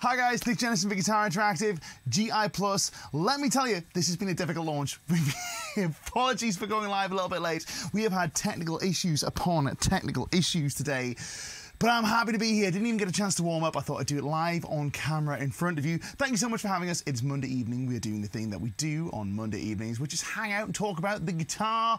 Hi guys, Nick Jennison for Guitar Interactive, GI+. Let me tell you, this has been a difficult launch. Apologies for going live a little bit late. We have had technical issues upon technical issues today. But I'm happy to be here. Didn't even get a chance to warm up. I thought I'd do it live on camera in front of you. Thank you so much for having us. It's Monday evening. We're doing the thing that we do on Monday evenings, which is hang out and talk about the guitar.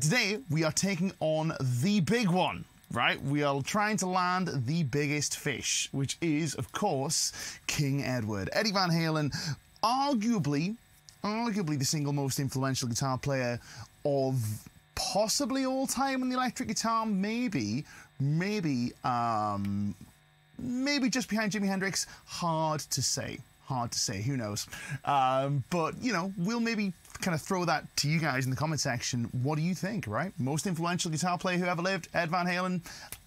Today, we are taking on the big one. Right, we are trying to land the biggest fish, which is, of course, King Edward. Eddie Van Halen, arguably the single most influential guitar player of possibly all time in the electric guitar, maybe just behind Jimi Hendrix. Hard to say, who knows? But, you know, we'll maybe kind of throw that to you guys in the comment section. What do you think, right? Most influential guitar player who ever lived, Ed Van Halen.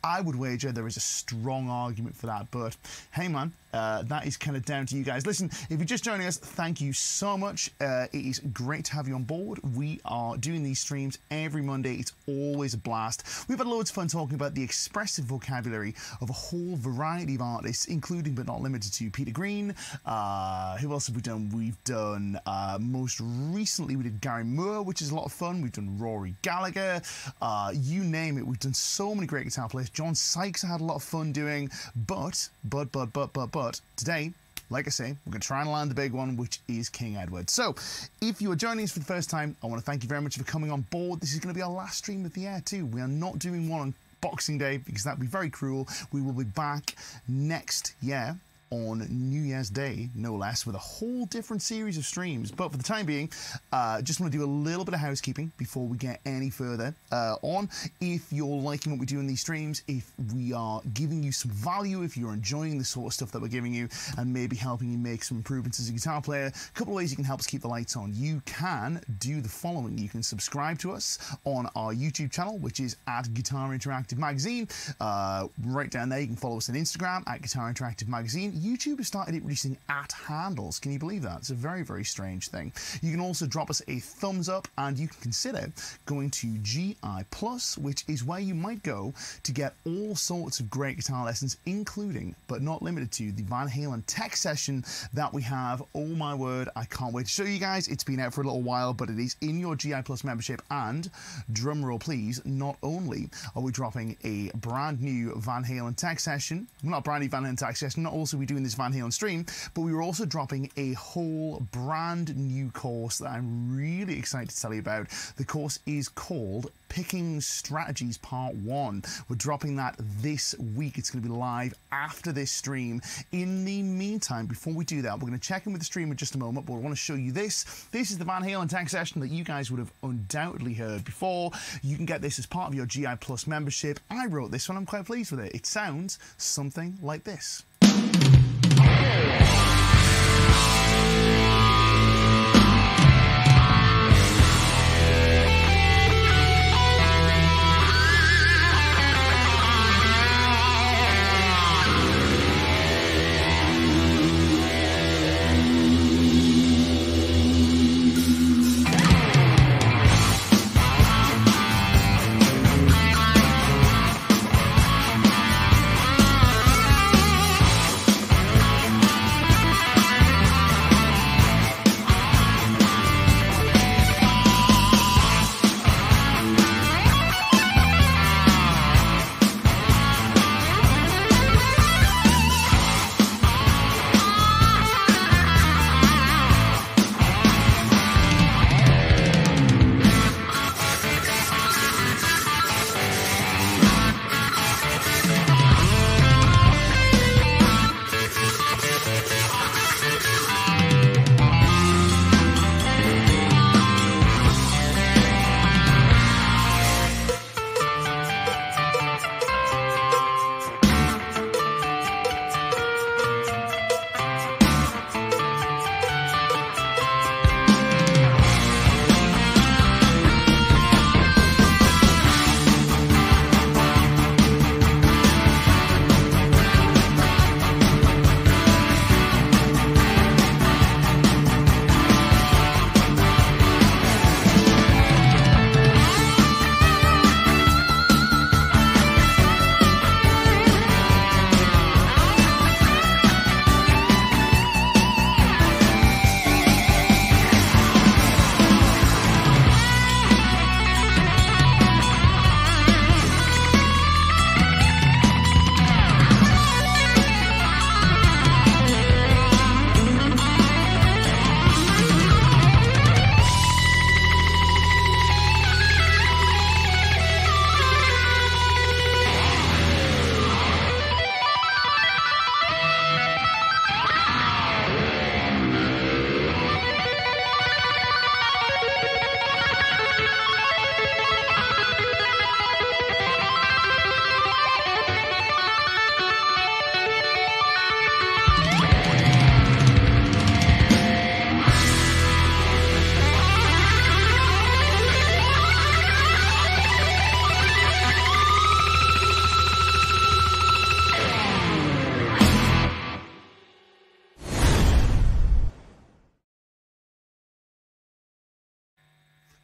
I would wager there is a strong argument for that, but hey man, that is kind of down to you guys. Listen, if you're just joining us, thank you so much. It is great to have you on board. We are doing these streams every Monday. It's always a blast. We've had loads of fun talking about the expressive vocabulary of a whole variety of artists, including but not limited to Peter Green. Who else have we done? We've done, most recently we did Gary Moore, which is a lot of fun. We've done Rory Gallagher, you name it. We've done so many great guitar players. John Sykes I had a lot of fun doing, but today, like I say, we're going to try and land the big one, which is King Edward. So, if you are joining us for the first time, I want to thank you very much for coming on board. This is going to be our last stream of the year too. We are not doing one on Boxing Day because that would be very cruel. We will be back next year on New Year's Day, no less, with a whole different series of streams. But for the time being, just want to do a little bit of housekeeping before we get any further on. If you're liking what we do in these streams, if we are giving you some value, if you're enjoying the sort of stuff that we're giving you and maybe helping you make some improvements as a guitar player, a couple of ways you can help us keep the lights on. You can do the following. You can subscribe to us on our YouTube channel, which is at Guitar Interactive Magazine. Right down there, you can follow us on Instagram at Guitar Interactive Magazine. YouTube has started releasing at handles. Can you believe that? It's a very, very strange thing. You can also drop us a thumbs up, and you can consider going to GI+, which is where you might go to get all sorts of great guitar lessons, including, but not limited to, the Van Halen tech session that we have. Oh my word, I can't wait to show you guys. It's been out for a little while, but it is in your GI+ membership, and drumroll please, not only are we dropping a brand new Van Halen tech session, not brand new Van Halen tech session, not also we do in this Van Halen stream, but we were also dropping a whole brand new course that I'm really excited to tell you about. The course is called Picking Strategies Part 1. We're dropping that this week. It's going to be live after this stream. In the meantime, before we do that, we're going to check in with the stream in just a moment, but I want to show you this. This is the Van Halen tech session that you guys would have undoubtedly heard before. You can get this as part of your GI+ membership. I wrote this one. I'm quite pleased with it. It sounds something like this.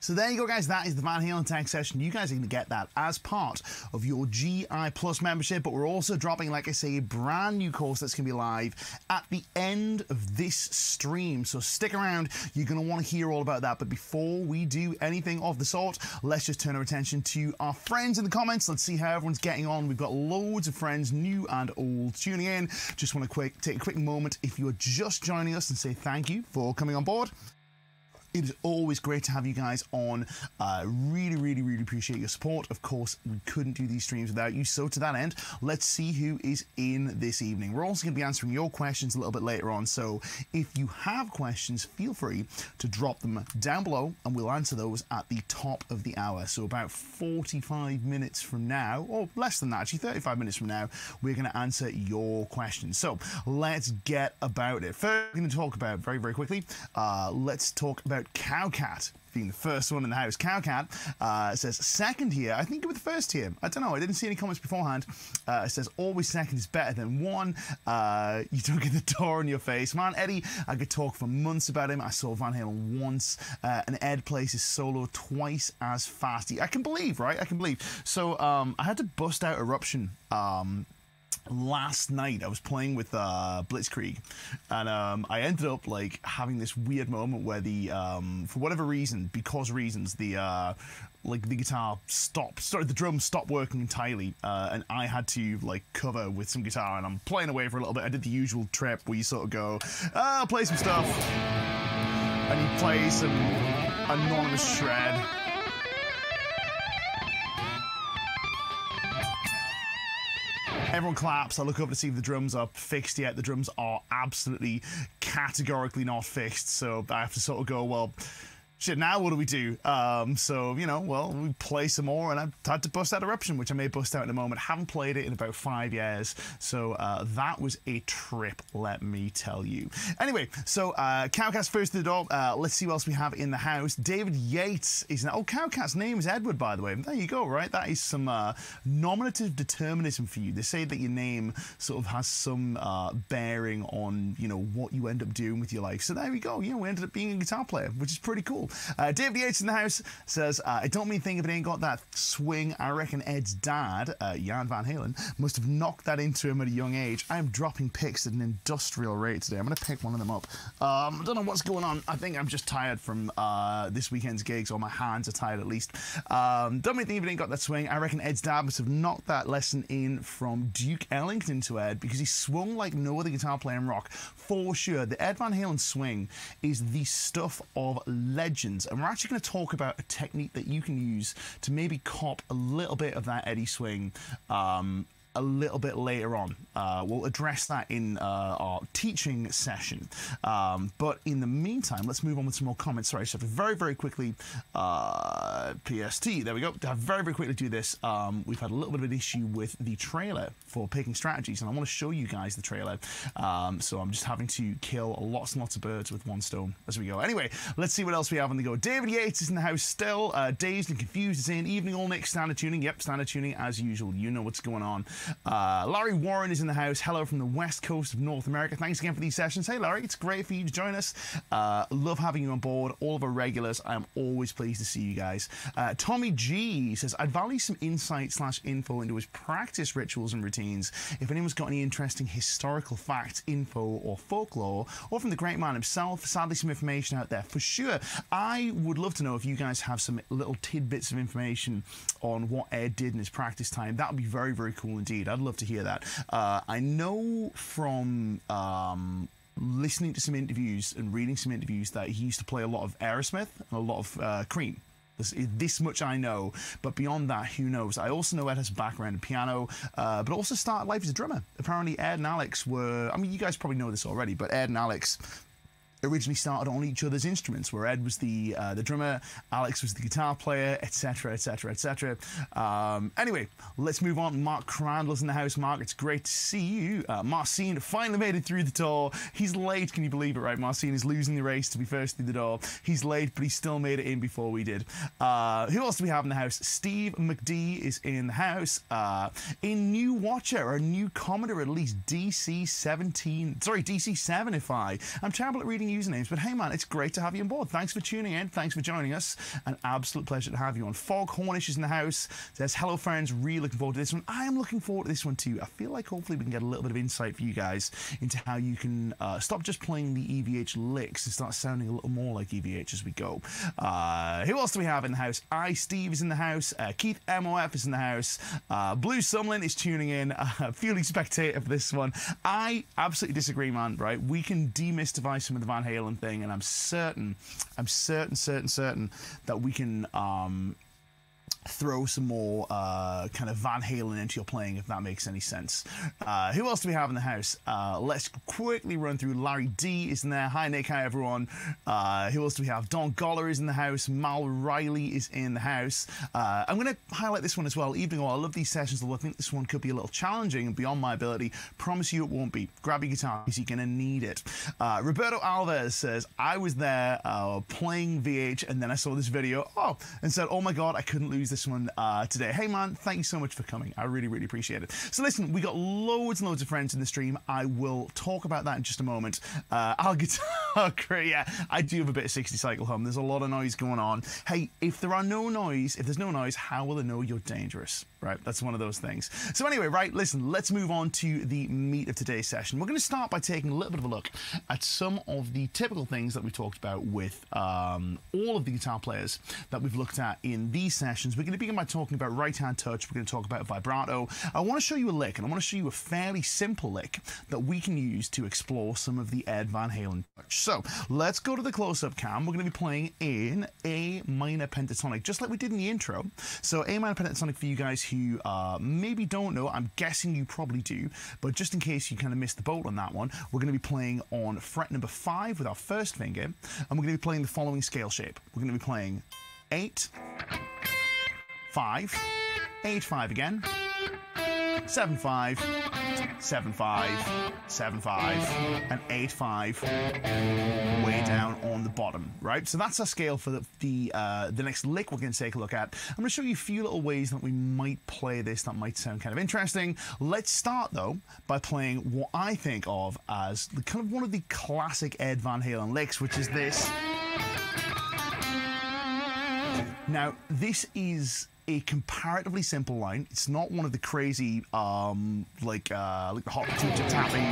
So there you go, guys. That is the Van Halen Tech Session. You guys are going to get that as part of your GI Plus membership, but we're also dropping, like I say, a brand new course that's going to be live at the end of this stream. So stick around. You're going to want to hear all about that. But before we do anything of the sort, let's just turn our attention to our friends in the comments. Let's see how everyone's getting on. We've got loads of friends, new and old, tuning in. Just want to take a quick moment, if you're just joining us, and say thank you for coming on board. It is always great to have you guys on. Really appreciate your support. Of course, we couldn't do these streams without you. So to that end, let's see who is in this evening. We're also going to be answering your questions a little bit later on. So if you have questions, feel free to drop them down below and we'll answer those at the top of the hour. So about 45 minutes from now, or less than that, actually 35 minutes from now, we're going to answer your questions. So let's get about it. First, we're going to talk about, very quickly, let's talk about Cowcat being the first one in the house. Cowcat says second here. I think it was the first here. I don't know. I didn't see any comments beforehand. It says always second is better than one. You don't get the door in your face. Man, Eddie, I could talk for months about him. I saw Van Halen once and Ed plays his solo twice as fast. I can believe, right? I can believe. So I had to bust out Eruption last night. I was playing with Blitzkrieg, and I ended up like having this weird moment where the for whatever reason, because reasons, the like the guitar stopped, the drum stopped working entirely, and I had to like cover with some guitar, and I'm playing away for a little bit. I did the usual trip where you sort of go, I'll play some stuff, and you play some anonymous shred. Everyone claps. I look over to see if the drums are fixed yet. The drums are absolutely categorically not fixed, so I have to sort of go, well, shit, now what do we do? So, you know, well, we play some more, and I've had to bust out Eruption, which I may bust out in a moment. Haven't played it in about 5 years, so that was a trip, let me tell you. Anyway, so Cowcat's first to the door. Let's see what else we have in the house. David Yates is now... Oh, Cowcat's name is Edward, by the way. There you go, right? That is some nominative determinism for you. They say that your name sort of has some bearing on, you know, what you end up doing with your life. So there we go. Yeah, we ended up being a guitar player, which is pretty cool. David Yates in the house says, I don't mean thing if it ain't got that swing. I reckon Ed's dad, Jan Van Halen, must have knocked that into him at a young age. I am dropping picks at an industrial rate today. I'm going to pick one of them up. I don't know what's going on. I think I'm just tired from this weekend's gigs, or my hands are tired at least. Don't mean thing if it ain't got that swing. I reckon Ed's dad must have knocked that lesson in from Duke Ellington to Ed, because he swung like no other guitar player in rock. For sure, the Ed Van Halen swing is the stuff of legend. And we're actually going to talk about a technique that you can use to maybe cop a little bit of that Eddie swing a little bit later on. We'll address that in our teaching session. But in the meantime, let's move on with some more comments. Sorry, I just have to very quickly, PST, there we go. I very quickly do this. We've had a little bit of an issue with the trailer for Picking Strategies, and I want to show you guys the trailer. So I'm just having to kill lots and lots of birds with one stone as we go. Anyway, let's see what else we have on the go. David Yates is in the house still. Dazed and Confused is in. Evening all, Nick. Standard tuning. Yep, standard tuning as usual. You know what's going on. Larry Warren is in the house. Hello from the west coast of North America. Thanks again for these sessions. Hey, Larry, it's great for you to join us. Love having you on board. All of our regulars, I am always pleased to see you guys. Tommy G says, I'd value some insight/info into his practice rituals and routines. If anyone's got any interesting historical facts, info, or folklore, or from the great man himself, sadly some information out there for sure. I would love to know if you guys have some little tidbits of information on what Ed did in his practice time. That would be very cool indeed. I'd love to hear that. I know from listening to some interviews and reading some interviews that he used to play a lot of Aerosmith and a lot of Cream. This much I know, but beyond that, who knows? I also know Ed has a background in piano, but also started life as a drummer. Apparently Ed and Alex were, I mean, you guys probably know this already, but Ed and Alex originally started on each other's instruments, where Ed was the drummer, Alex was the guitar player, etc, etc, etc. Anyway, let's move on. Mark Crandall's in the house. Mark, it's great to see you. Marcin finally made it through the door. He's late, can you believe it, right? Marcin is losing the race to be first through the door. He's late, but he still made it in before we did. Who else do we have in the house? Steve McD is in the house. A new watcher, or a new commenter, at least DC 17, sorry, DC 7 if I'm terrible at reading usernames, but hey man, it's great to have you on board. Thanks for tuning in, thanks for joining us. An absolute pleasure to have you on. Fog Hornish is in the house, says hello friends, really looking forward to this one. I am looking forward to this one too. I feel like hopefully we can get a little bit of insight for you guys into how you can stop just playing the EVH licks and start sounding a little more like EVH as we go. Who else do we have in the house? Steve is in the house, Keith MOF is in the house, Blue Sumlin is tuning in, fueling spectator for this one. I absolutely disagree, man, right? We can demystify some of the Van Halen thing, and I'm certain that we can throw some more kind of Van Halen into your playing, if that makes any sense. Who else do we have in the house? Let's quickly run through. Larry D is in there. Hi Nick, hi everyone. Who else do we have? Don Goller is in the house. Mal Riley is in the house. I'm going to highlight this one as well. Evening all, I love these sessions, although I think this one could be a little challenging and beyond my ability. Promise you it won't be. Grab your guitar because you're going to need it. Roberto Alves says, I was there playing VH and then I saw this video and said, oh my god, I couldn't lose this one today. Hey man, thank you so much for coming. I really appreciate it. So listen, we got loads and loads of friends in the stream. I will talk about that in just a moment. Our guitar crew, yeah, I do have a bit of 60 cycle hum. There's a lot of noise going on. Hey, if there's no noise, how will they know you're dangerous, right? That's one of those things. So anyway, right, listen, let's move on to the meat of today's session. We're going to start by taking a little bit of a look at some of the typical things that we talked about with all of the guitar players that we've looked at in these sessions. We're going to begin by talking about right-hand touch. We're going to talk about vibrato. I want to show you a lick, and I want to show you a fairly simple lick that we can use to explore some of the Ed Van Halen touch. So let's go to the close-up cam. We're going to be playing in A minor pentatonic, just like we did in the intro. So A minor pentatonic, for you guys who maybe don't know, I'm guessing you probably do, but just in case you kind of missed the boat on that one, we're going to be playing on fret number 5 with our first finger, and we're going to be playing the following scale shape. We're going to be playing 8, 5, 8, 5 again, 7, 5, 7, 5, 7, 5, and 8, 5 way down on the bottom, right? So that's our scale for the next lick we're going to take a look at. I'm going to show you a few little ways that we might play this that might sound kind of interesting. Let's start though by playing what I think of as the kind of one of the classic Ed Van Halen licks, which is this. Now, this is a comparatively simple line. It's not one of the crazy, like the hot teacher tapping.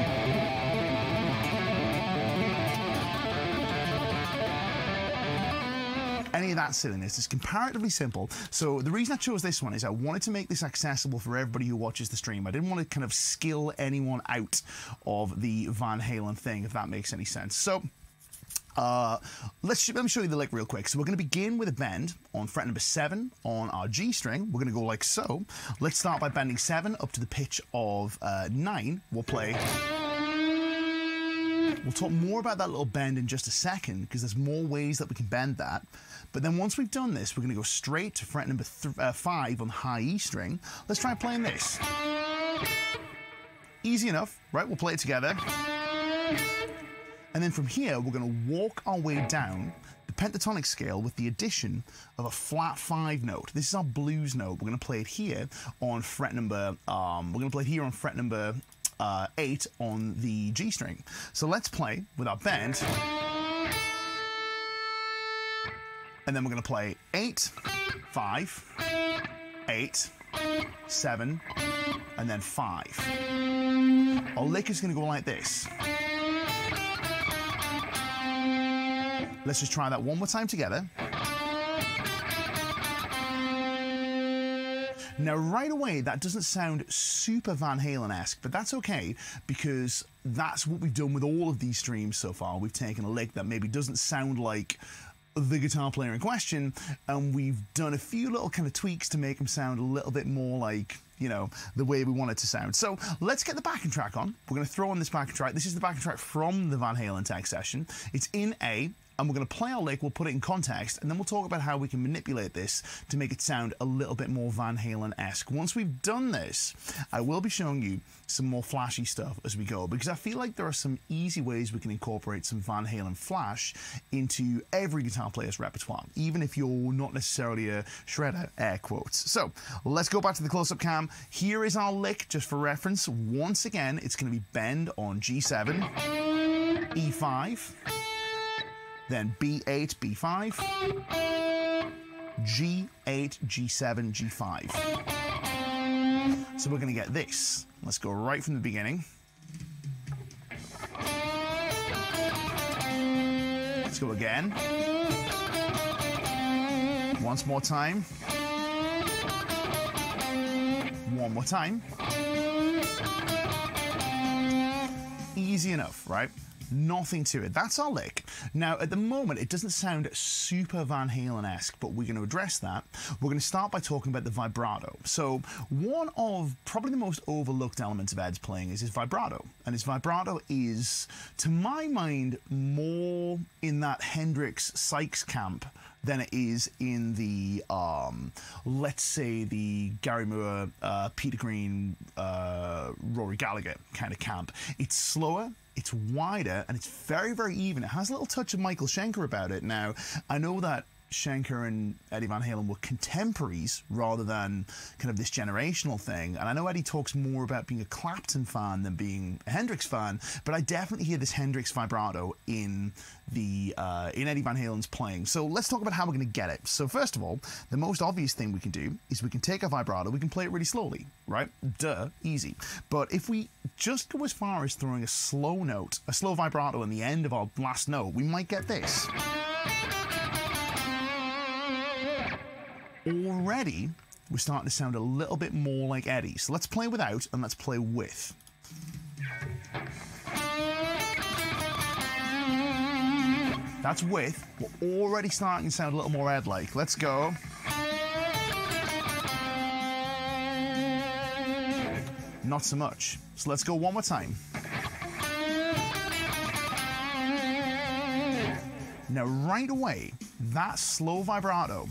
Any of that silliness. It's comparatively simple. So the reason I chose this one is I wanted to make this accessible for everybody who watches the stream. I didn't want to kind of skill anyone out of the Van Halen thing, if that makes any sense. So let me show you the lick real quick. So we're going to begin with a bend on fret number 7 on our G string. We're going to go like so. Let's start by bending 7 up to the pitch of 9. We'll play. We'll talk more about that little bend in just a second because there's more ways that we can bend that. But then once we've done this, we're going to go straight to fret number 5 on the high E string. Let's try playing this. Easy enough, right? We'll play it together. And then from here, we're going to walk our way down the pentatonic scale with the addition of a flat 5 note. This is our blues note. We're going to play it here on fret number, 8 on the G string. So let's play with our bend. And then we're going to play 8, 5, 8, 7, and then 5. Our lick is going to go like this. Let's just try that one more time together. Now, right away, that doesn't sound super Van Halen-esque, but that's okay because that's what we've done with all of these streams so far. We've taken a lick that maybe doesn't sound like the guitar player in question, and we've done a few little kind of tweaks to make them sound a little bit more like, you know, the way we want it to sound. So let's get the backing track on. We're going to throw on this backing track. This is the backing track from the Van Halen tech session. It's in A, and we're going to play our lick, we'll put it in context, and then we'll talk about how we can manipulate this to make it sound a little bit more Van Halen-esque. Once we've done this, I will be showing you some more flashy stuff as we go, because I feel like there are some easy ways we can incorporate some Van Halen flash into every guitar player's repertoire, even if you're not necessarily a shredder, air quotes. So let's go back to the close-up cam. Here is our lick, just for reference. Once again, it's going to be bend on G7, E5, then B8, B5, G8, G7, G5. So we're going to get this. Let's go right from the beginning. Let's go again. Once more time. One more time. Easy enough, right? Nothing to it. That's our lick. Now, at the moment, it doesn't sound super Van Halen-esque, but we're going to address that. We're going to start by talking about the vibrato. So one of probably the most overlooked elements of Ed's playing is his vibrato. And his vibrato is, to my mind, more in that Hendrix-Sykes camp than it is in the, let's say, the Gary Moore, Peter Green, Rory Gallagher kind of camp. It's slower. It's wider, and it's very, very even. It has a little touch of Michael Schenker about it. Now, I know that Schenker and Eddie Van Halen were contemporaries rather than kind of this generational thing. And I know Eddie talks more about being a Clapton fan than being a Hendrix fan, but I definitely hear this Hendrix vibrato in Eddie Van Halen's playing. So let's talk about how we're going to get it. So first of all, the most obvious thing we can do is we can take our vibrato, we can play it really slowly, right? Duh, easy. But if we just go as far as throwing a slow note, a slow vibrato in the end of our last note, we might get this. Already, we're starting to sound a little bit more like Eddie. So let's play without and let's play with. That's with. We're already starting to sound a little more Ed-like. Let's go. Not so much. So let's go one more time. Now, right away, that slow vibrato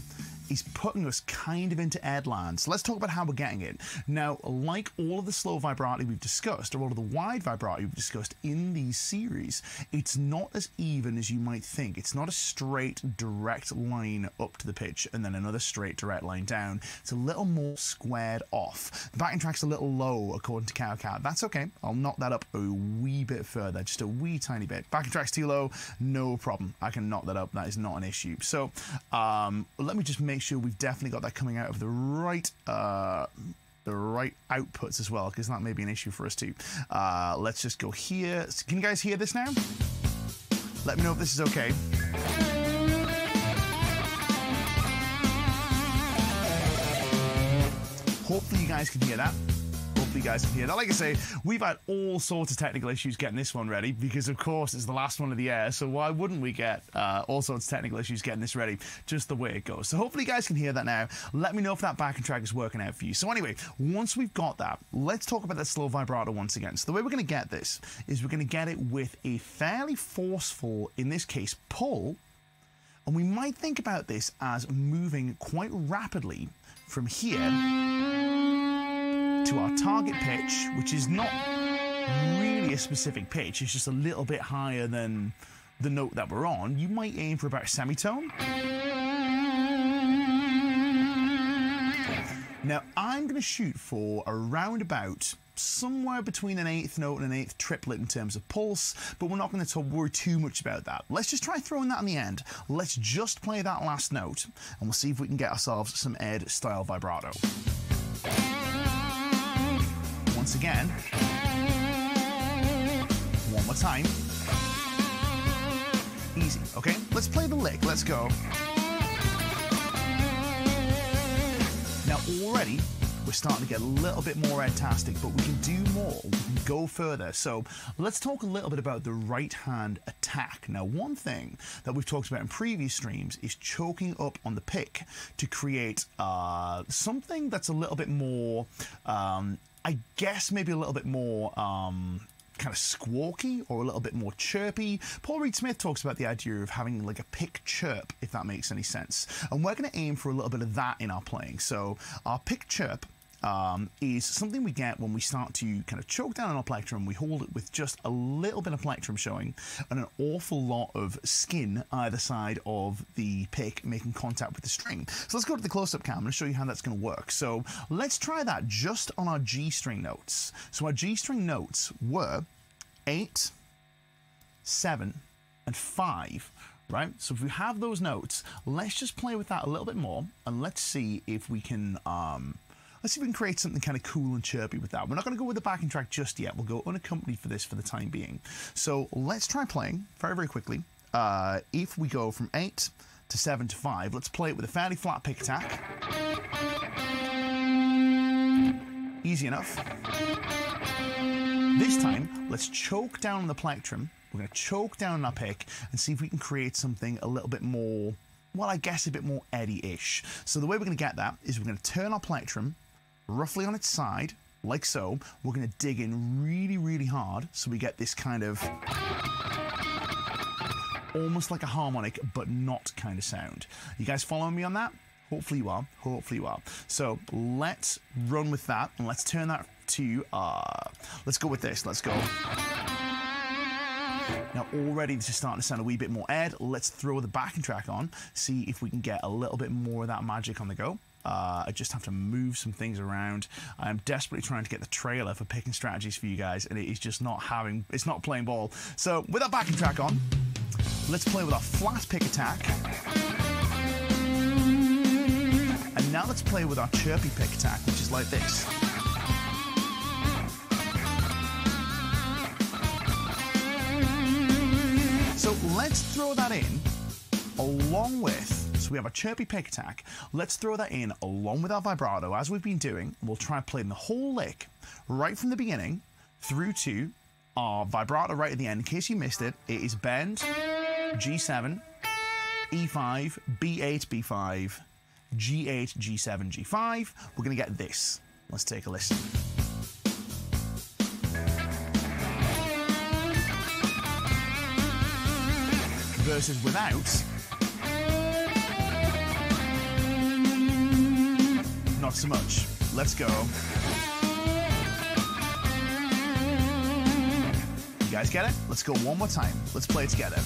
is putting us kind of into Ed land. So let's talk about how we're getting it. Now, like all of the slow vibrato we've discussed, or all of the wide vibrato we've discussed in these series, it's not as even as you might think. It's not a straight, direct line up to the pitch and then another straight, direct line down. It's a little more squared off. The backing track's a little low, according to Cowcat. That's okay. I'll knock that up a wee bit further, just a wee tiny bit. Backing track's too low, no problem. I can knock that up. That is not an issue. So let me just make sure we've definitely got that coming out of the right outputs as well, because that may be an issue for us too. Let's just go here. Can you guys hear this now? Let me know if this is okay. Hopefully you guys can hear that. You guys can hear that. Like I say, we've had all sorts of technical issues getting this one ready because, of course, it's the last one of the air, so why wouldn't we get all sorts of technical issues getting this ready? Just the way it goes. So hopefully you guys can hear that now. Let me know if that backing track is working out for you. So anyway, once we've got that, let's talk about that slow vibrato once again. So the way we're going to get this is we're going to get it with a fairly forceful, in this case, pull, and we might think about this as moving quite rapidly from here to our target pitch, which is not really a specific pitch, it's just a little bit higher than the note that we're on. You might aim for about a semitone. Now, I'm going to shoot for around about somewhere between an eighth note and an eighth triplet in terms of pulse, but we're not going to worry too much about that. Let's just try throwing that in the end. Let's just play that last note, and we'll see if we can get ourselves some Ed-style vibrato. Once again, one more time, easy, okay? Let's play the lick, let's go. Now already, we're starting to get a little bit more Ed-tastic, but we can do more, we can go further. So let's talk a little bit about the right hand attack. Now, one thing that we've talked about in previous streams is choking up on the pick to create something that's a little bit more, I guess maybe a little bit more kind of squawky or a little bit more chirpy. Paul Reed Smith talks about the idea of having like a pick chirp, if that makes any sense. And we're going to aim for a little bit of that in our playing. So our pick chirp is something we get when we start to kind of choke down on our plectrum. We hold it with just a little bit of plectrum showing and an awful lot of skin either side of the pick making contact with the string. So let's go to the close-up cam and show you how that's going to work. So let's try that just on our G string notes. So our G string notes were 8, 7, and 5. right? So if we have those notes, let's just play with that a little bit more, and let's see if we can create something kind of cool and chirpy with that. We're not going to go with the backing track just yet. We'll go unaccompanied for this for the time being. So let's try playing very, very quickly. If we go from 8 to 7 to 5, let's play it with a fairly flat pick attack. Easy enough. This time, let's choke down on the plectrum. We're going to choke down on our pick and see if we can create something a little bit more, well, I guess a bit more Eddie-ish. So the way we're going to get that is we're going to turn our plectrum roughly on its side, like so. We're going to dig in really, really hard so we get this kind of almost like a harmonic, but not kind of sound. You guys following me on that? Hopefully you are. Hopefully you are. So let's run with that, and let's turn that to, let's go with this. Let's go. Now already this is starting to sound a wee bit more Ed. Let's throw the backing track on, see if we can get a little bit more of that magic on the go. I just have to move some things around. I'm desperately trying to get the trailer for picking strategies for you guys, and it is just not having, it's not playing ball. So with that backing track on, let's play with our flat pick attack. And now let's play with our chirpy pick attack, which is like this. So let's throw that in along with, so we have a chirpy pick attack. Let's throw that in along with our vibrato, as we've been doing. We'll try playing the whole lick right from the beginning through to our vibrato right at the end. In case you missed it, it is bend, G7, E5, B8, B5, G8, G7, G5. We're going to get this. Let's take a listen. Versus without. Not so much. Let's go. You guys get it? Let's go one more time. Let's play it together.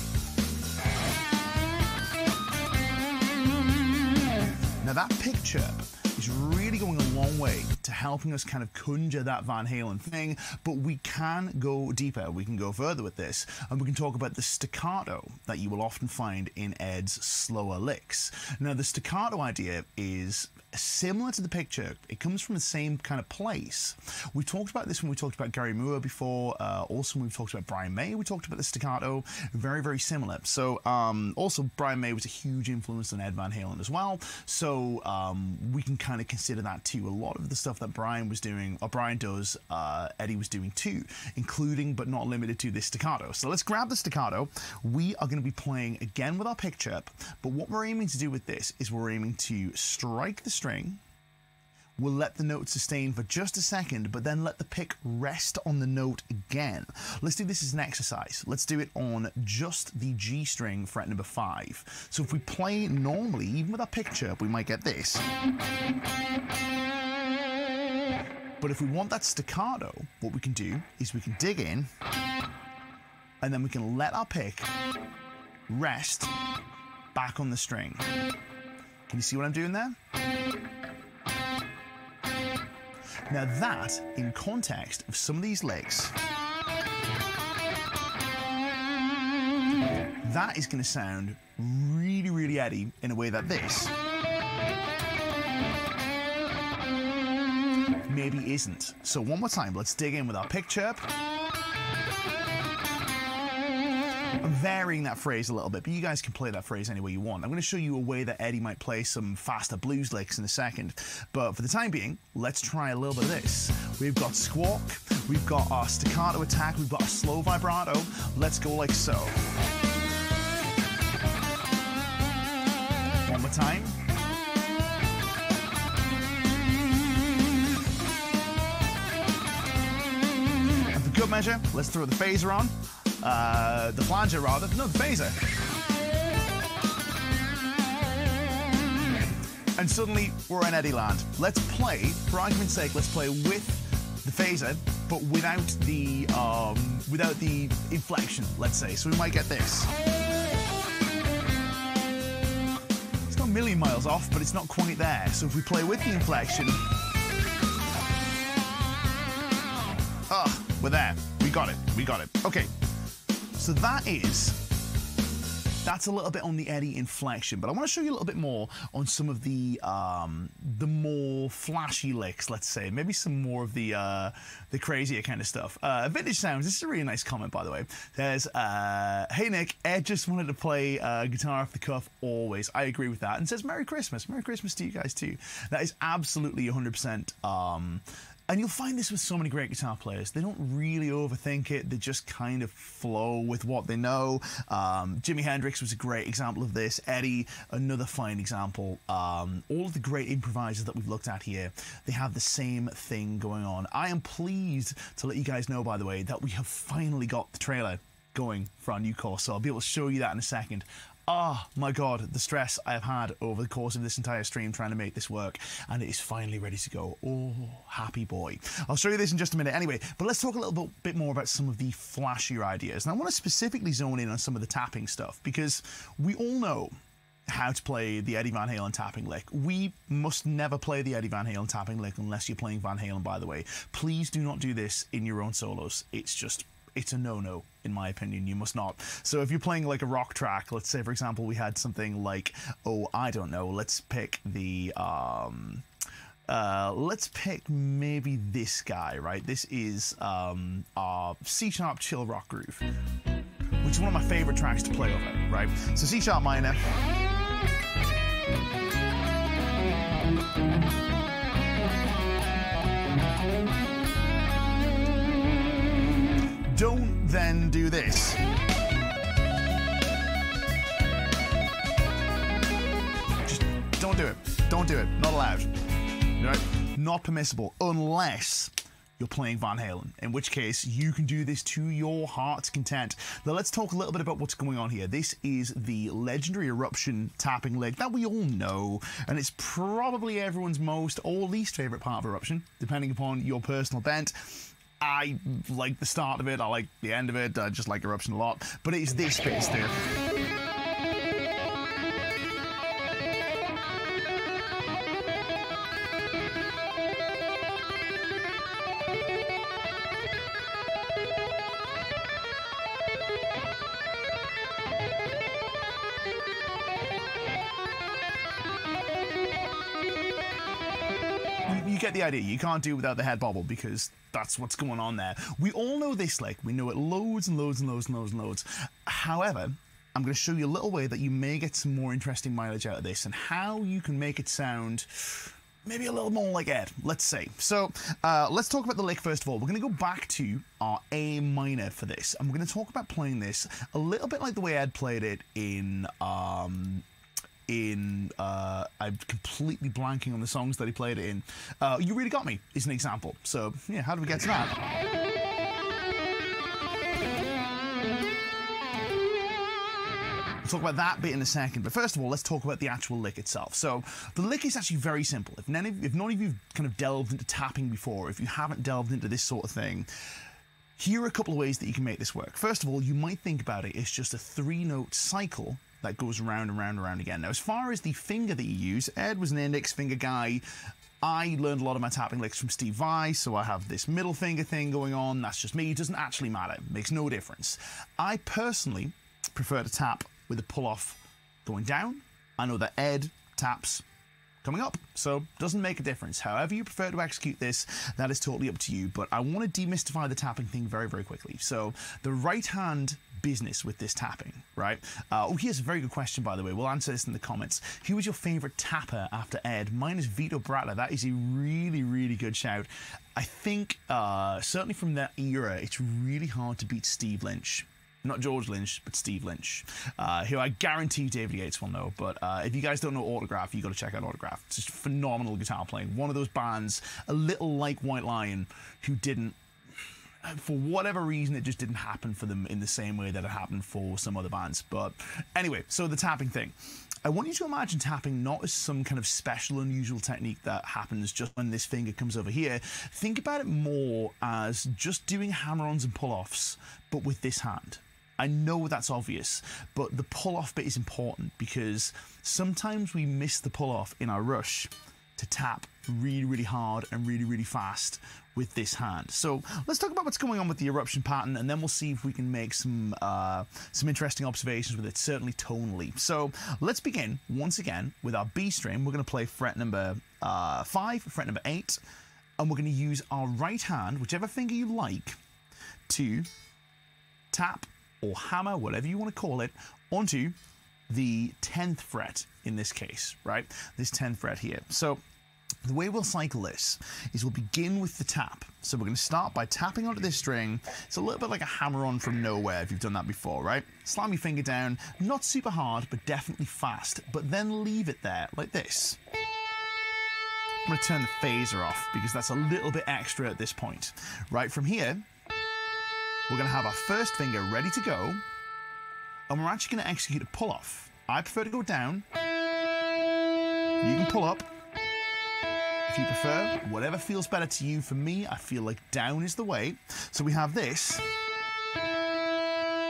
Now that pick chirp is really going a long way to helping us kind of conjure that Van Halen thing, but we can go deeper. We can go further with this, and we can talk about the staccato that you will often find in Ed's slower licks. Now the staccato idea is similar to the picture. It comes from the same kind of place. We talked about this when we talked about Gary Moore before. Also, when we talked about Brian May, we talked about the staccato. Very, very similar. So, also, Brian May was a huge influence on Ed Van Halen as well. So, we can kind of consider that too. A lot of the stuff that Brian was doing, or Brian does, Eddie was doing too, including but not limited to this staccato. So, let's grab the staccato. We are going to be playing again with our pick chirp, but what we're aiming to do with this is we're aiming to strike the string, we'll let the note sustain for just a second, but then let the pick rest on the note again. Let's do this as an exercise. Let's do it on just the G string, fret number 5. So if we play normally, even with our pick chirp, we might get this. But if we want that staccato, what we can do is we can dig in, and then we can let our pick rest back on the string. Can you see what I'm doing there? Now that, in context of some of these licks, that is going to sound really, really Eddie in a way that this maybe isn't. So one more time, let's dig in with our pick chirp. I'm varying that phrase a little bit, but you guys can play that phrase any way you want. I'm going to show you a way that Eddie might play some faster blues licks in a second, but for the time being, let's try a little bit of this. We've got squawk, we've got our staccato attack, we've got a slow vibrato. Let's go like so. One more time. And for good measure, let's throw the phaser on. The flanger rather, no, the phaser. And suddenly we're in Eddie land. Let's play, for argument's sake, let's play with the phaser, but without the inflection, let's say. So we might get this. It's not a million miles off, but it's not quite there. So if we play with the inflection, we're there. We got it. Okay. So that is That's a little bit on the Eddie inflection, but I want to show you a little bit more on some of the more flashy licks, let's say. Maybe some more of the crazier kind of stuff. Vintage Sounds, this is a really nice comment, by the way. There's, hey Nick, Ed just wanted to play guitar off the cuff always. I agree with that. And says, Merry Christmas. Merry Christmas to you guys too. That is absolutely 100%. And you'll find this with so many great guitar players. They don't really overthink it. They just kind of flow with what they know. Jimi Hendrix was a great example of this. Eddie, another fine example. All of the great improvisers that we've looked at here, they have the same thing going on. I am pleased to let you guys know, by the way, that we have finally got the trailer going for our new course. So I'll be able to show you that in a second. Oh my God, the stress I have had over the course of this entire stream trying to make this work, and it is finally ready to go. Oh, happy boy. I'll show you this in just a minute anyway, but let's talk a little bit more about some of the flashier ideas. And I want to specifically zone in on some of the tapping stuff, because we all know how to play the Eddie Van Halen tapping lick. We must never play the Eddie Van Halen tapping lick unless you're playing Van Halen, by the way. Please do not do this in your own solos. It's just, it's a no-no. In my opinion, you must not. So if you're playing like a rock track, let's say, for example, we had something like, oh, I don't know, let's pick the, let's pick maybe this guy, right? This is our C-sharp chill rock groove, which is one of my favorite tracks to play over, right? So C-sharp minor. Don't then do this. Just don't do it. Don't do it. Not allowed. Right? Not permissible unless you're playing Van Halen, in which case you can do this to your heart's content. Now let's talk a little bit about what's going on here. This is the legendary Eruption tapping lick that we all know, and it's probably everyone's most or least favorite part of Eruption, depending upon your personal bent. I like the start of it, I like the end of it, I just like Eruption a lot, but it's this bit still. You get the idea, you can't do it without the head bobble, because that's what's going on there. We all know this lick. We know it loads and loads and loads and loads and loads. However, I'm going to show you a little way that you may get some more interesting mileage out of this and how you can make it sound maybe a little more like Ed, let's say. So let's talk about the lick first of all. We're going to go back to our A minor for this, and we're going to talk about playing this a little bit like the way Ed played it in... I'm completely blanking on the songs that he played it in. You Really Got Me is an example. So yeah, how do we get to that? We'll talk about that bit in a second, but first of all, let's talk about the actual lick itself. So the lick is actually very simple. If none of you have kind of delved into tapping before, if you haven't delved into this sort of thing, here are a couple of ways that you can make this work. First of all, you might think about it as just a three-note cycle that goes round and round and round again. Now, as far as the finger that you use, Ed was an index finger guy. I learned a lot of my tapping licks from Steve Vai, so I have this middle finger thing going on. That's just me. It doesn't actually matter. It makes no difference. I personally prefer to tap with a pull-off going down. I know that Ed taps coming up, so it doesn't make a difference. However you prefer to execute this, that is totally up to you, but I want to demystify the tapping thing very, very quickly. So the right hand business with this tapping, right? Oh, here's a very good question, by the way. We'll answer this in the comments. Who was your favorite tapper after Ed? Mine is Vito Brattler. That is a really, really good shout. I think, certainly from that era, it's really hard to beat Steve Lynch. Not George Lynch, but Steve Lynch, who I guarantee David Yates will know. But if you guys don't know Autograph, you've got to check out Autograph. It's just phenomenal guitar playing. One of those bands, a little like White Lion, who didn't, for whatever reason, it just didn't happen for them in the same way that it happened for some other bands. But anyway, so the tapping thing. I want you to imagine tapping not as some kind of special, unusual technique that happens just when this finger comes over here. Think about it more as just doing hammer-ons and pull-offs, but with this hand. I know that's obvious, but the pull-off bit is important because sometimes we miss the pull-off in our rush to tap really, really hard and really, really fast with this hand. So let's talk about what's going on with the Eruption pattern, and then we'll see if we can make some interesting observations with it, certainly tonally. So let's begin once again with our B string. We're going to play fret number 5, fret number 8, and we're going to use our right hand, whichever finger you like, to tap or hammer, whatever you want to call it, onto the 10th fret in this case, right? This 10th fret here. So the way we'll cycle this is we'll begin with the tap. So we're going to start by tapping onto this string. It's a little bit like a hammer-on from nowhere if you've done that before, right? Slam your finger down, not super hard, but definitely fast, but then leave it there like this. I'm going to turn the phaser off because that's a little bit extra at this point. Right from here, we're going to have our first finger ready to go, and we're actually going to execute a pull-off. I prefer to go down. You can pull up if you prefer, whatever feels better to you. For me, I feel like down is the way. So we have this,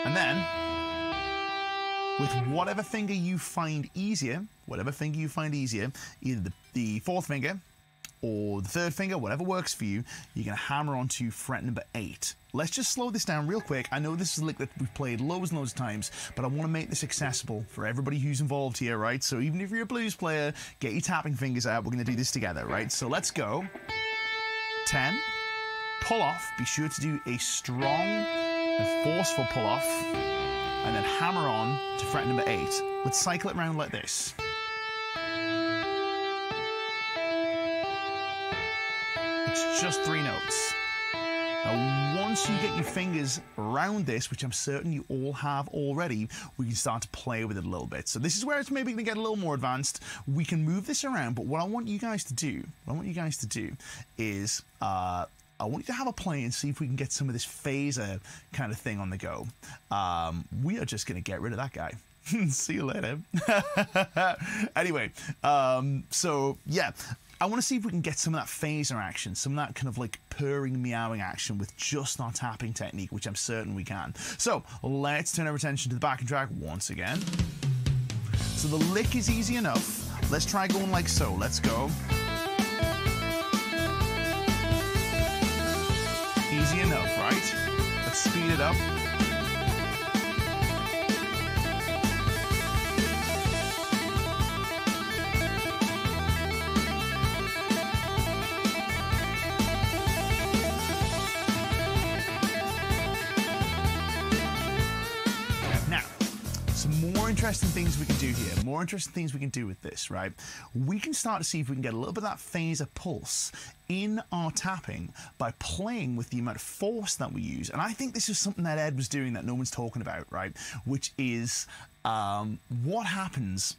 and then with whatever finger you find easier, either the fourth finger or the third finger, whatever works for you, you're going to hammer onto fret number 8. Let's just slow this down real quick. I know this is a lick that we've played loads and loads of times, but I want to make this accessible for everybody who's involved here, right? So even if you're a blues player, get your tapping fingers out. We're going to do this together, right? So let's go. 10. Pull off. Be sure to do a strong and forceful pull off, and then hammer on to fret number 8. Let's cycle it around like this. It's just 3 notes. Now, once you get your fingers around this, which I'm certain you all have already, we can start to play with it a little bit. So this is where it's maybe going to get a little more advanced. We can move this around, but what I want you guys to do, is I want you to have a play and see if we can get some of this phaser kind of thing on the go. We are just going to get rid of that guy. See you later. Anyway, so yeah. I want to see if we can get some of that phaser action, some of that kind of like purring, meowing action with just our tapping technique, which I'm certain we can. So let's turn our attention to the backing track once again. So the lick is easy enough. Let's try going like so. Let's go. Easy enough, right? Let's speed it up. Interesting things we can do here, more interesting things we can do with this, right? We can start to see if we can get a little bit of that phaser pulse in our tapping by playing with the amount of force that we use. And I think this is something that Ed was doing that no one's talking about, right? Which is what happens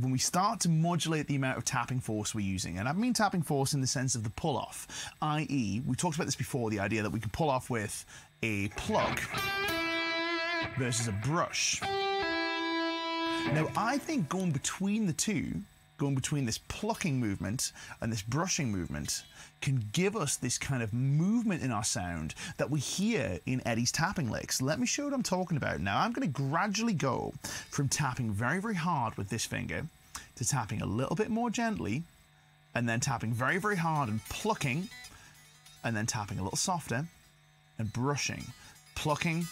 when we start to modulate the amount of tapping force we're using. And I mean tapping force in the sense of the pull-off, i.e. we talked about this before, the idea that we can pull off with a plug versus a brush. Now, I think going between the two, going between this plucking movement and this brushing movement, can give us this kind of movement in our sound that we hear in Eddie's tapping licks. Let me show you what I'm talking about. Now, I'm going to gradually go from tapping very, very hard with this finger to tapping a little bit more gently, and then tapping very, very hard and plucking, and then tapping a little softer and brushing, plucking,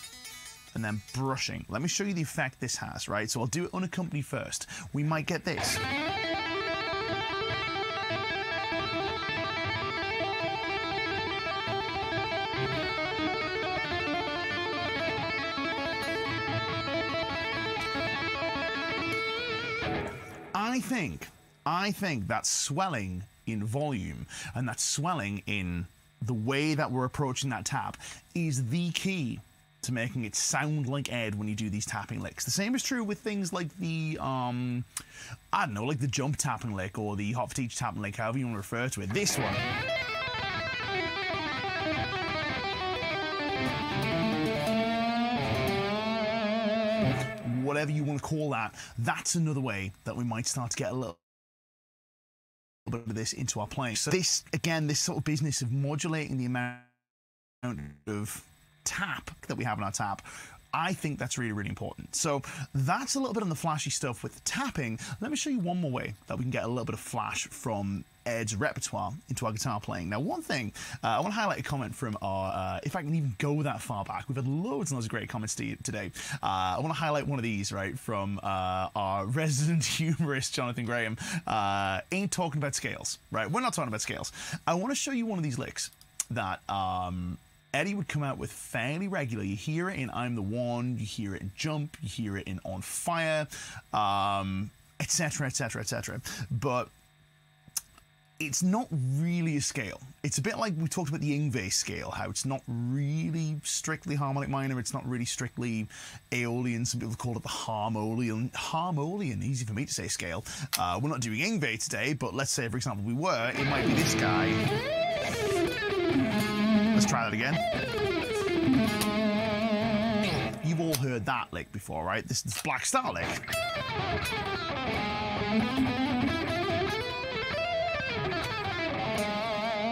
and then brushing. Let me show you the effect this has, right? So I'll do it unaccompanied first. We might get this. I think that swelling in volume and that swelling in the way that we're approaching that tap is the key to making it sound like Ed when you do these tapping licks. The same is true with things like the, I don't know, like the jump tapping lick or the hot for teacher tapping lick, however you want to refer to it. This one. Whatever you want to call that, that's another way that we might start to get a little bit of this into our playing. So this, again, this sort of business of modulating the amount of tap that we have in our tap, I think that's really, really important. So that's a little bit on the flashy stuff with the tapping. Let me show you one more way that we can get a little bit of flash from Ed's repertoire into our guitar playing. Now, one thing, I want to highlight a comment from our, if I can even go that far back, we've had loads and loads of great comments today. I want to highlight one of these, right, from our resident humorist, Jonathan Graham. Ain't talking about scales, right? We're not talking about scales. I want to show you one of these licks that Eddie would come out with fairly regularly. You hear it in I'm the One, you hear it in Jump, you hear it in On Fire, etc, etc, etc. But it's not really a scale. It's a bit like we talked about the Yngwie scale, how it's not really strictly harmonic minor, it's not really strictly Aeolian, some people call it the Harmonian, easy for me to say scale. We're not doing Yngwie today, but let's say, for example, we were, it might be this guy. Let's try that again. You've all heard that lick before, right? This Black Star lick.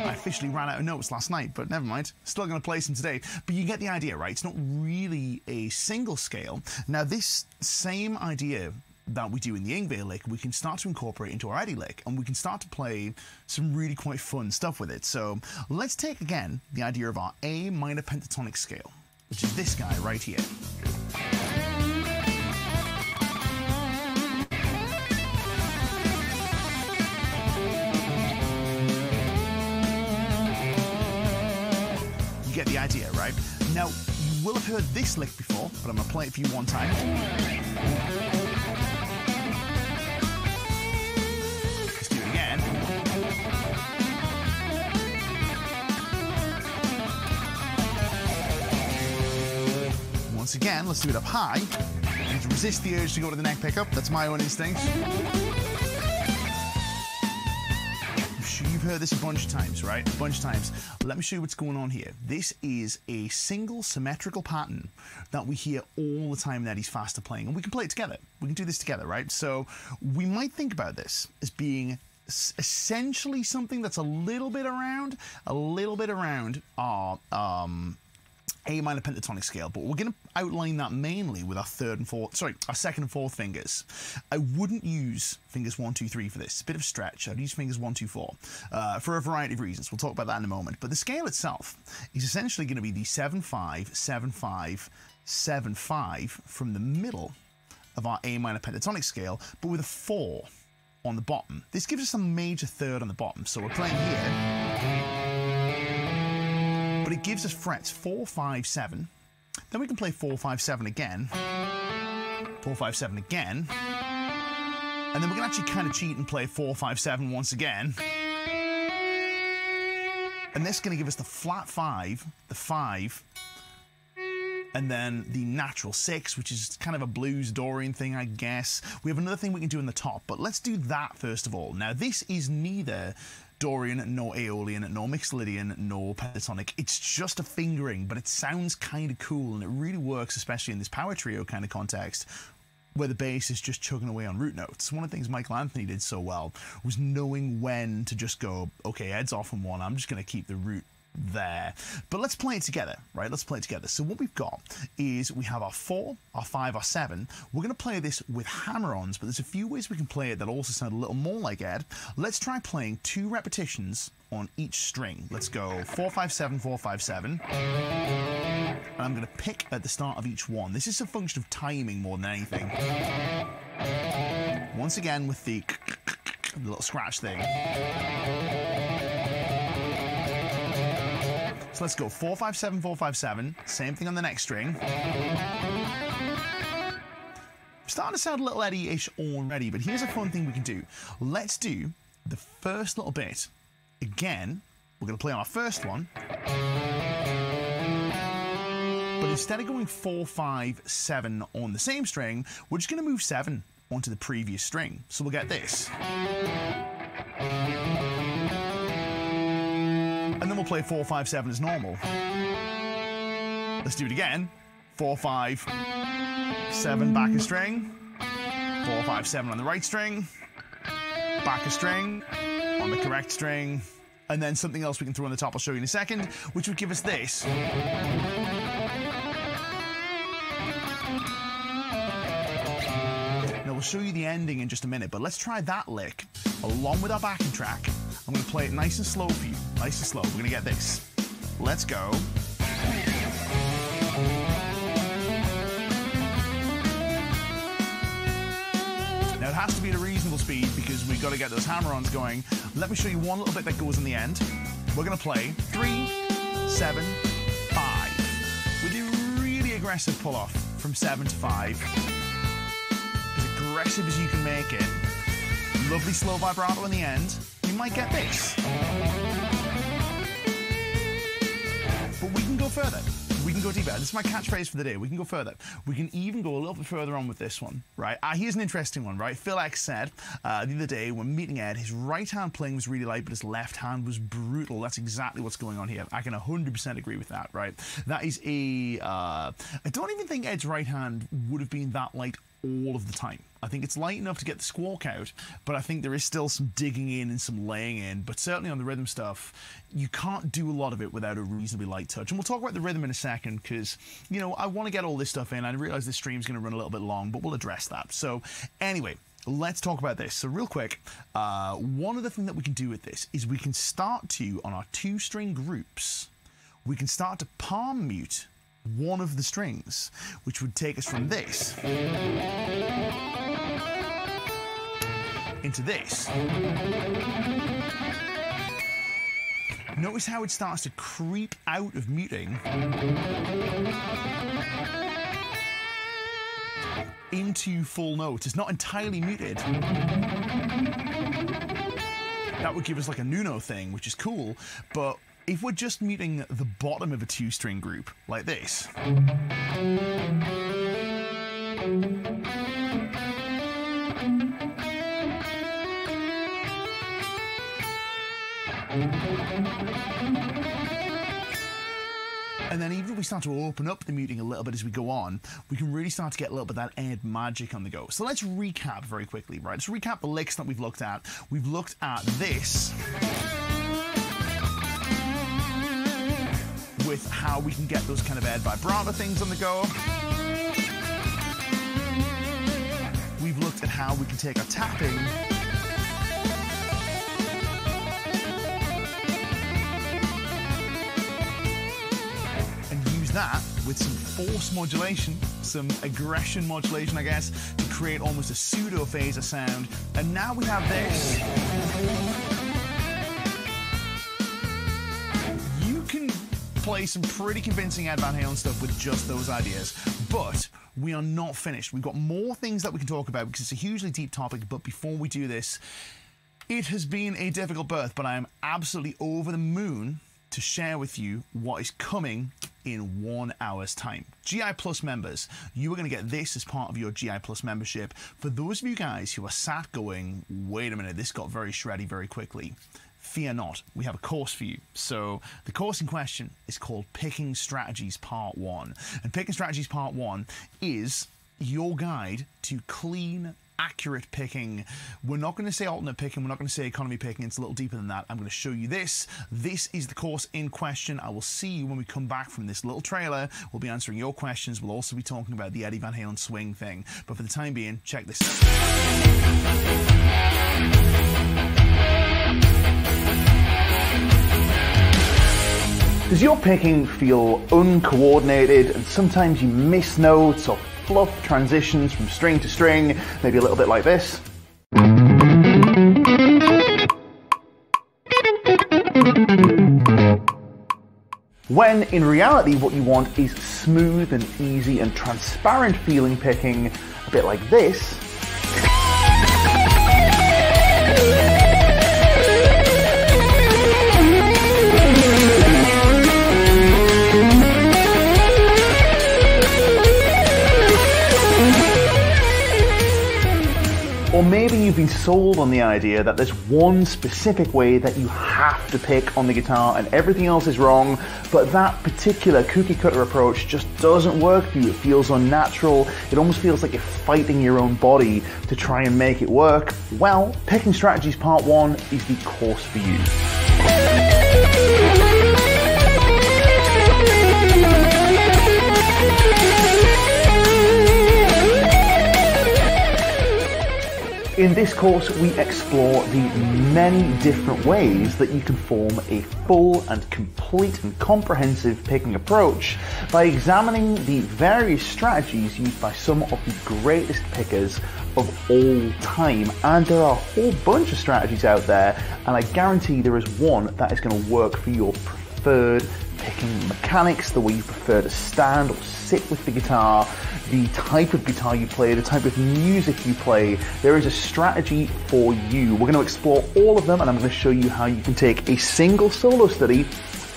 Officially ran out of notes last night, but never mind. Still going to play some today. But you get the idea, right? It's not really a single scale. Now, this same idea that we do in the Yngwie lick, we can start to incorporate into our Eddie lick, and we can start to play some really quite fun stuff with it. So let's take, again, the idea of our A minor pentatonic scale, which is this guy right here. Get the idea, right? Now, you will have heard this lick before, but I'm gonna play it for you one time. Let's do it again. Once again, let's do it up high. You need to resist the urge to go to the neck pickup. That's my own instinct. You've heard this a bunch of times, right? A bunch of times. Let me show you what's going on here. This is a single symmetrical pattern that we hear all the time that he's faster playing, and we can play it together. We can do this together, right? So we might think about this as being essentially something that's a little bit around our A minor pentatonic scale, but we're going to outline that mainly with our second and fourth fingers. I wouldn't use fingers 1, 2, 3 for this. It's a bit of a stretch. I'd use fingers 1, 2, 4 for a variety of reasons. We'll talk about that in a moment. But the scale itself is essentially going to be the 7/5, 7/5, 7/5 from the middle of our A minor pentatonic scale, but with a 4 on the bottom. This gives us a major third on the bottom. So we're playing here, but it gives us frets 4, 5, 7. Then we can play 4, 5, 7 again. 4, 5, 7 again. And then we can actually kind of cheat and play 4, 5, 7 once again. And that's going to give us the flat 5, the 5, and then the natural 6, which is kind of a blues Dorian thing, I guess. We have another thing we can do in the top, but let's do that first of all. Now, this is neither Dorian, nor Aeolian, nor Mixolydian, nor pentatonic. It's just a fingering, but it sounds kind of cool, and it really works, especially in this power trio kind of context, where the bass is just chugging away on root notes. One of the things Michael Anthony did so well was knowing when to just go, okay, Ed's off on one, I'm just going to keep the root there. But let's play it together, right? Let's play it together. So what we've got is we have our 4, our 5, our 7. We're going to play this with hammer-ons, but there's a few ways we can play it that also sound a little more like Ed. Let's try playing 2 repetitions on each string. Let's go 4, 5, 7, 4, 5, 7. And I'm going to pick at the start of each one. This is a function of timing more than anything. Once again with the little scratch thing. So let's go 4, 5, 7, 4, 5, 7. Same thing on the next string. Starting to sound a little Eddie-ish already, but here's a fun thing we can do. Let's do the first little bit again. We're going to play on our first one, but instead of going 4, 5, 7 on the same string, we're just going to move 7 onto the previous string. So we'll get this. And then we'll play 4, 5, 7 as normal. Let's do it again. 4, 5, 7 back a string. 4, 5, 7 on the right string. Back a string on the correct string. And then something else we can throw on the top, I'll show you in a second, which would give us this. Now we'll show you the ending in just a minute, but let's try that lick along with our backing track I'm going to play it nice and slow for you. Nice and slow. We're going to get this. Let's go. Now, it has to be at a reasonable speed because we've got to get those hammer-ons going. Let me show you one little bit that goes in the end. We're going to play 3, 7, 5. We do really aggressive pull-off from 7 to 5. As aggressive as you can make it. Lovely slow vibrato in the end. You might get this. But we can go further. We can go deeper. This is my catchphrase for the day. We can go further. We can even go a little bit further on with this one, right? Here's an interesting one, right? Phil X said the other day when meeting Ed, his right hand playing was really light, but his left hand was brutal. That's exactly what's going on here. I can 100% agree with that, right? That is a... I don't even think Ed's right hand would have been that light all of the time. I think it's light enough to get the squawk out, but I think there is still some digging in and some laying in. But certainly on the rhythm stuff, you can't do a lot of it without a reasonably light touch. And we'll talk about the rhythm in a second because, you know, I want to get all this stuff in. I realize this stream's going to run a little bit long, but we'll address that. So anyway, let's talk about this. So real quick, one other thing that we can do with this is we can start to, on our two-string groups, we can start to palm mute one of the strings, which would take us from this into this. Notice how it starts to creep out of muting into full notes. It's not entirely muted. That would give us like a Nuno thing, which is cool, but if we're just muting the bottom of a two-string group, like this, and then even if we start to open up the muting a little bit as we go on, we can really start to get a little bit of that Ed magic on the go. So let's recap very quickly, right? Let's recap the licks that we've looked at. We've looked at this, with how we can get those kind of Ed vibrato things on the go. We've looked at how we can take our tapping and use that with some force modulation, some aggression modulation, I guess, to create almost a pseudo phaser sound. And now we have this. Play some pretty convincing Ed Van Halen stuff with just those ideas, but we are not finished. We've got more things that we can talk about because it's a hugely deep topic, but before we do this, it has been a difficult birth, but I am absolutely over the moon to share with you what is coming in 1 hour's time. GI Plus members, you are going to get this as part of your GI Plus membership. For those of you guys who are sat going, wait a minute, this got very shreddy very quickly, fear not, we have a course for you. So the course in question is called Picking Strategies Part 1. And Picking Strategies Part 1 is your guide to clean, accurate picking. We're not going to say alternate picking, we're not going to say economy picking, it's a little deeper than that. I'm going to show you this. This is the course in question. I will see you when we come back from this little trailer. We'll be answering your questions. We'll also be talking about the Eddie Van Halen swing thing. But for the time being, check this out. Does your picking feel uncoordinated and sometimes you miss notes or fluff transitions from string to string, maybe a little bit like this? When in reality what you want is smooth and easy and transparent feeling picking, a bit like this. Or maybe you've been sold on the idea that there's one specific way that you have to pick on the guitar and everything else is wrong, but that particular cookie cutter approach just doesn't work for you. It feels unnatural. It almost feels like you're fighting your own body to try and make it work. Well, Picking Strategies Part 1 is the course for you. In this course, we explore the many different ways that you can form a full and complete and comprehensive picking approach by examining the various strategies used by some of the greatest pickers of all time. And there are a whole bunch of strategies out there, and I guarantee there is one that is going to work for your preferred picking mechanics, the way you prefer to stand or sit with the guitar, the type of guitar you play, the type of music you play. There is a strategy for you. We're going to explore all of them, and I'm going to show you how you can take a single solo study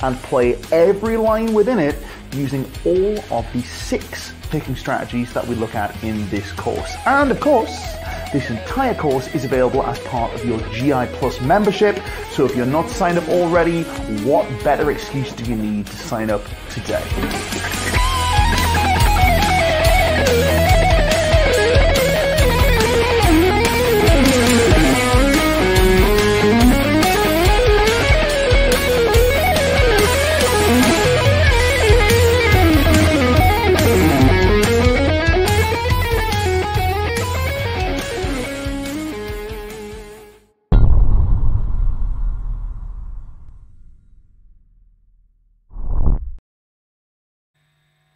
and play every line within it using all of the 6 picking strategies that we look at in this course. And of course, this entire course is available as part of your GI Plus membership, so if you're not signed up already, what better excuse do you need to sign up today?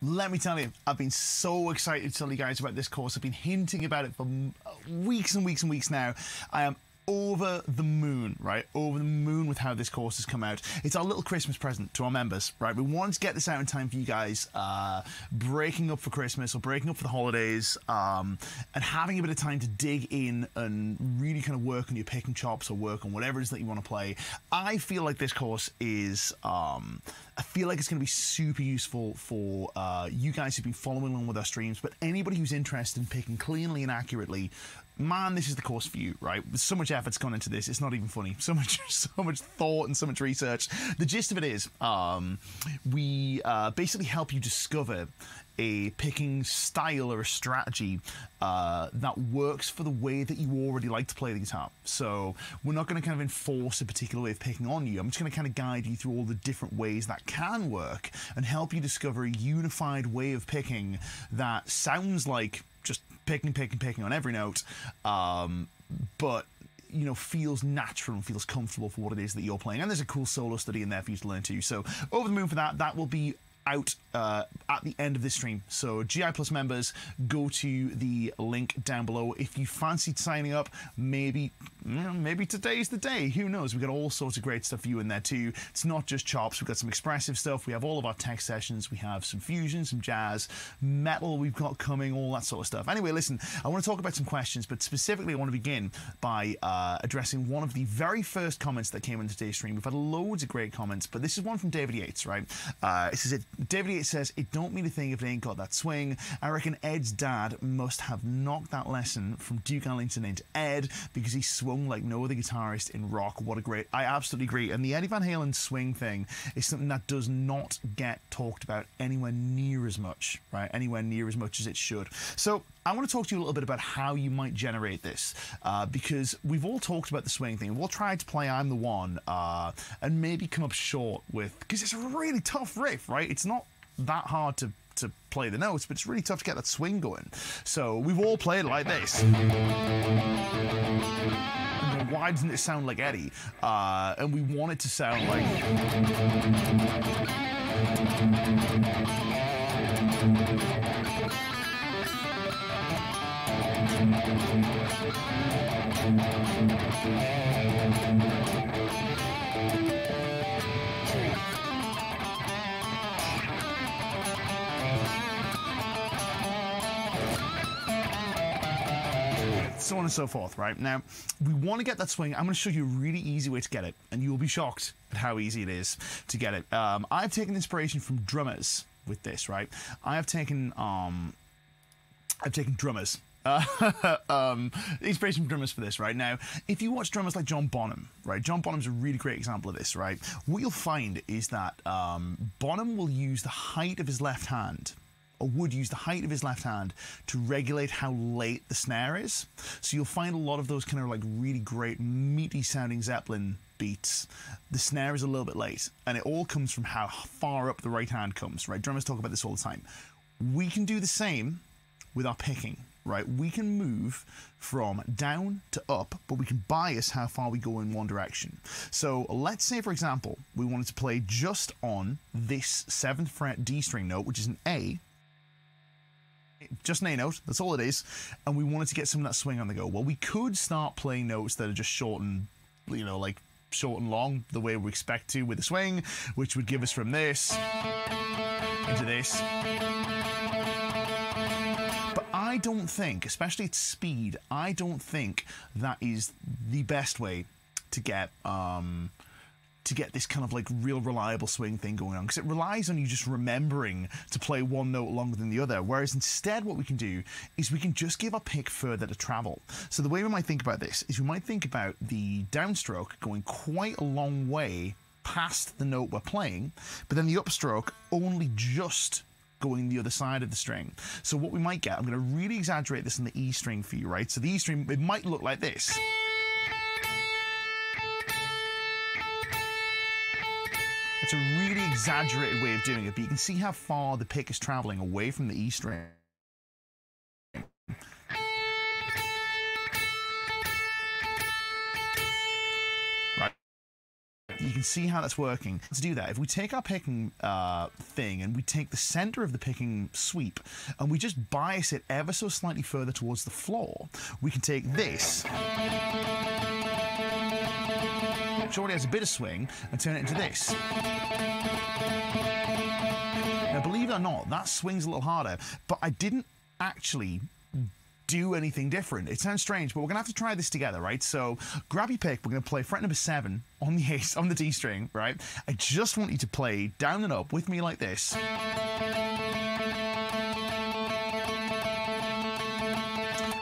Let me tell you, I've been so excited to tell you guys about this course. I've been hinting about it for weeks and weeks and weeks now. I am over the moon, right? Over the moon with how this course has come out. It's our little Christmas present to our members, right? We wanted to get this out in time for you guys breaking up for Christmas or breaking up for the holidays and having a bit of time to dig in and really kind of work on your picking chops or work on whatever it is that you want to play. I feel like this course is... I feel like it's going to be super useful for you guys who've been following along with our streams, but anybody who's interested in picking cleanly and accurately, man, this is the course for you, right? So much effort's gone into this, it's not even funny. So much thought and so much research. The gist of it is, we basically help you discover a picking style or a strategy that works for the way that you already like to play the guitar. So we're not going to kind of enforce a particular way of picking on you. I'm just going to kind of guide you through all the different ways that can work and help you discover a unified way of picking that sounds like just picking on every note, but you know, feels natural and feels comfortable for what it is that you're playing. And there's a cool solo study in there for you to learn too. So over the moon for that. That will be out at the end of this stream. So GI Plus members, go to the link down below. If you fancied signing up, maybe today's the day, who knows? We've got all sorts of great stuff for you in there too. It's not just chops, we've got some expressive stuff, we have all of our tech sessions, we have some fusion, some jazz, metal we've got coming, all that sort of stuff. Anyway, listen, I want to talk about some questions, but specifically I want to begin by addressing one of the very first comments that came in today's stream. We've had loads of great comments, but this is one from David Yates, right? This is it. David Yates says, "It don't mean a thing if it ain't got that swing. I reckon Ed's dad must have knocked that lesson from Duke Ellington into Ed because he swung like no other guitarist in rock." What a great... I absolutely agree. And the Eddie Van Halen swing thing is something that does not get talked about anywhere near as much, right? Anywhere near as much as it should. So I want to talk to you a little bit about how you might generate this, because we've all talked about the swing thing. We've all tried to play I'm the One and maybe come up short with, because it's a really tough riff, right? It's not that hard to play the notes, but it's really tough to get that swing going. So we've all played like this. And why doesn't it sound like Eddie? And we want it to sound like... so on and so forth, right? Now, we want to get that swing. I'm going to show you a really easy way to get it, and you'll be shocked at how easy it is to get it. I've taken inspiration from drummers with this, right? I have taken, I've taken drummers. Inspiration from drummers for this, right? Now, if you watch drummers like John Bonham, right? John Bonham's a really great example of this, right? What you'll find is that Bonham will use the height of his left hand, or would use the height of his left hand to regulate how late the snare is. So you'll find a lot of those kind of like really great meaty sounding Zeppelin beats, the snare is a little bit late, and it all comes from how far up the right hand comes, right? Drummers talk about this all the time. We can do the same with our picking. right? We can move from down to up, but we can bias how far we go in one direction. So let's say, for example, we wanted to play just on this 7th fret D string note, which is an A. Just an A note, that's all it is. And we wanted to get some of that swing on the go. Well, we could start playing notes that are just short and, you know, like short and long, the way we expect to with a swing, which would give us from this into this. But I don't think, especially at speed, I don't think that is the best way to get this kind of like real reliable swing thing going on, because it relies on you just remembering to play one note longer than the other, whereas instead what we can do is we can just give our pick further to travel. So the way we might think about this is we might think about the downstroke going quite a long way past the note we're playing, but then the upstroke only just going the other side of the string. So what we might get, I'm going to really exaggerate this in the E string for you, right? So the E string, it might look like this. It's a really exaggerated way of doing it, but you can see how far the pick is traveling away from the E string. Right. You can see how that's working. Let's do that. If we take our picking thing and we take the center of the picking sweep and we just bias it ever so slightly further towards the floor, we can take this, which already has a bit of swing, and turn it into this. Now, believe it or not, that swings a little harder, but I didn't actually do anything different. It sounds strange, but we're gonna have to try this together, right? So grab your pick, we're gonna play fret number 7 on the A, on the D string, right? I just want you to play down and up with me like this.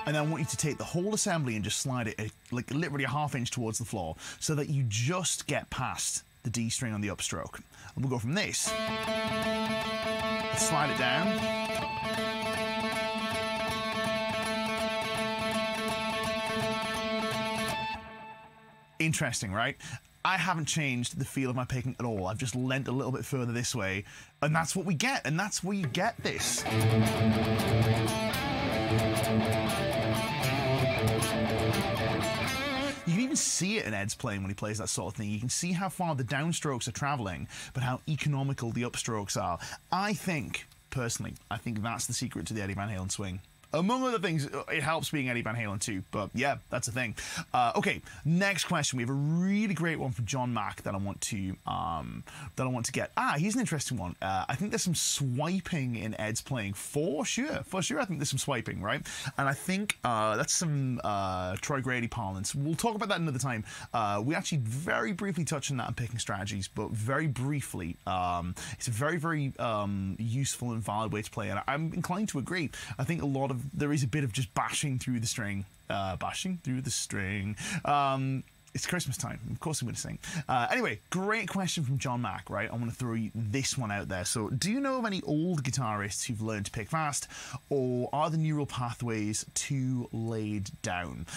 And I want you to take the whole assembly and just slide it like literally a half inch towards the floor so that you just get past the D string on the upstroke. And we'll go from this, slide it down. Interesting, right? I haven't changed the feel of my picking at all. I've just leant a little bit further this way, and that's what we get, and that's where you get this. You can even see it in Ed's playing when he plays that sort of thing. You can see how far the downstrokes are traveling, but how economical the upstrokes are. I think, personally, I think that's the secret to the Eddie Van Halen swing. Among other things, it helps being Eddie Van Halen too, but yeah, that's a thing. Okay, next question. We have a really great one from John Mack that I want to get. Ah, here's an interesting one. I think there's some swiping in Ed's playing for sure. I think there's some swiping, right? And I think that's some Troy Grady parlance. We'll talk about that another time. We actually very briefly touched on that in picking strategies, but very briefly. It's a very, very useful and valid way to play, and I'm inclined to agree. I think a lot of there is a bit of just bashing through the string. It's Christmas time. Of course I'm going to sing. Anyway, great question from John Mack, right? I want to throw you this one out there. So do you know of any old guitarists who've learned to pick fast, or are the neural pathways too laid down?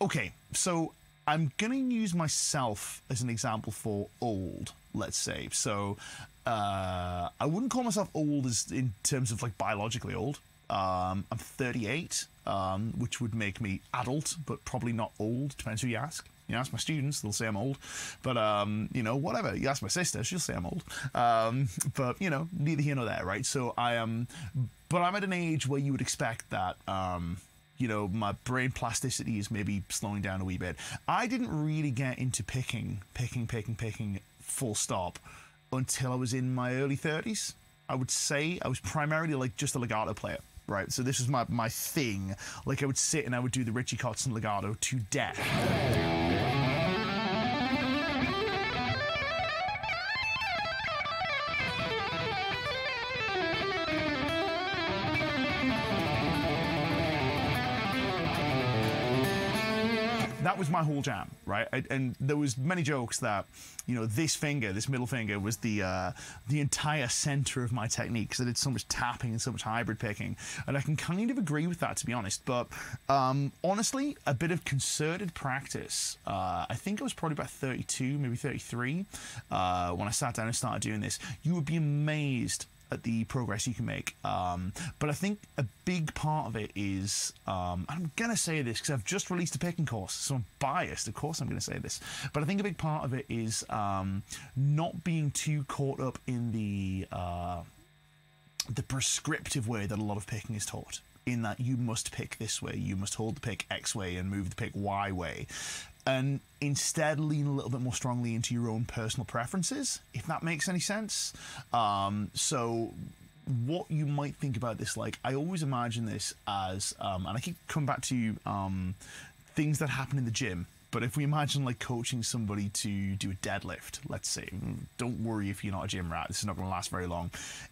Okay, so I'm going to use myself as an example for old, let's say. So I wouldn't call myself old as in terms of like biologically old. I'm 38, which would make me adult, but probably not old, depends who you ask. You ask my students, they'll say I'm old, but, you know, whatever. You ask my sister, she'll say I'm old. But, you know, neither here nor there, right? So I am, but I'm at an age where you would expect that, you know, my brain plasticity is maybe slowing down a wee bit. I didn't really get into picking, full stop, until I was in my early 30s. I would say I was primarily like just a legato player. Right, so this was my thing. Like I would sit and I would do the Richie Kotzen legato to death. That was my whole jam, right? And there was many jokes that, you know, this finger, this middle finger, was the entire center of my technique, because I did so much tapping and so much hybrid picking, and I can kind of agree with that, to be honest. But honestly, a bit of concerted practice. I think I was probably about 32, maybe 33, when I sat down and started doing this. You would be amazed at the progress you can make. But I think a big part of it is, I'm going to say this because I've just released a picking course, so I'm biased. Of course I'm going to say this. But I think a big part of it is not being too caught up in the prescriptive way that a lot of picking is taught, in that you must pick this way, you must hold the pick X way and move the pick Y way, and instead lean a little bit more strongly into your own personal preferences, if that makes any sense. So what you might think about this, like, I always imagine this as, and I keep coming back to things that happen in the gym, but if we imagine like coaching somebody to do a deadlift, let's say, don't worry if you're not a gym rat, this is not gonna last very long.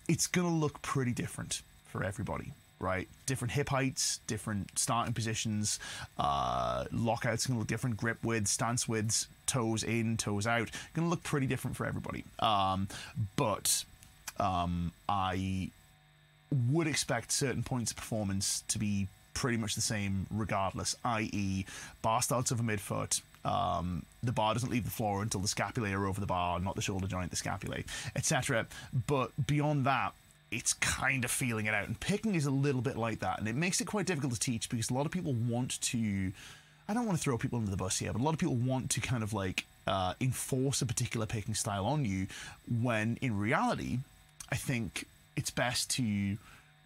It's gonna look pretty different for everybody. Right, different hip heights, different starting positions, lockouts gonna look different, grip widths, stance widths, toes in, toes out, gonna look pretty different for everybody. But I would expect certain points of performance to be pretty much the same regardless, i.e. bar starts over midfoot, the bar doesn't leave the floor until the scapulae are over the bar, not the shoulder joint, the scapulae, etc. But beyond that, it's kind of feeling it out, and picking is a little bit like that, and it makes it quite difficult to teach because a lot of people want to, I don't want to throw people under the bus here, but a lot of people want to kind of like enforce a particular picking style on you, when in reality I think it's best to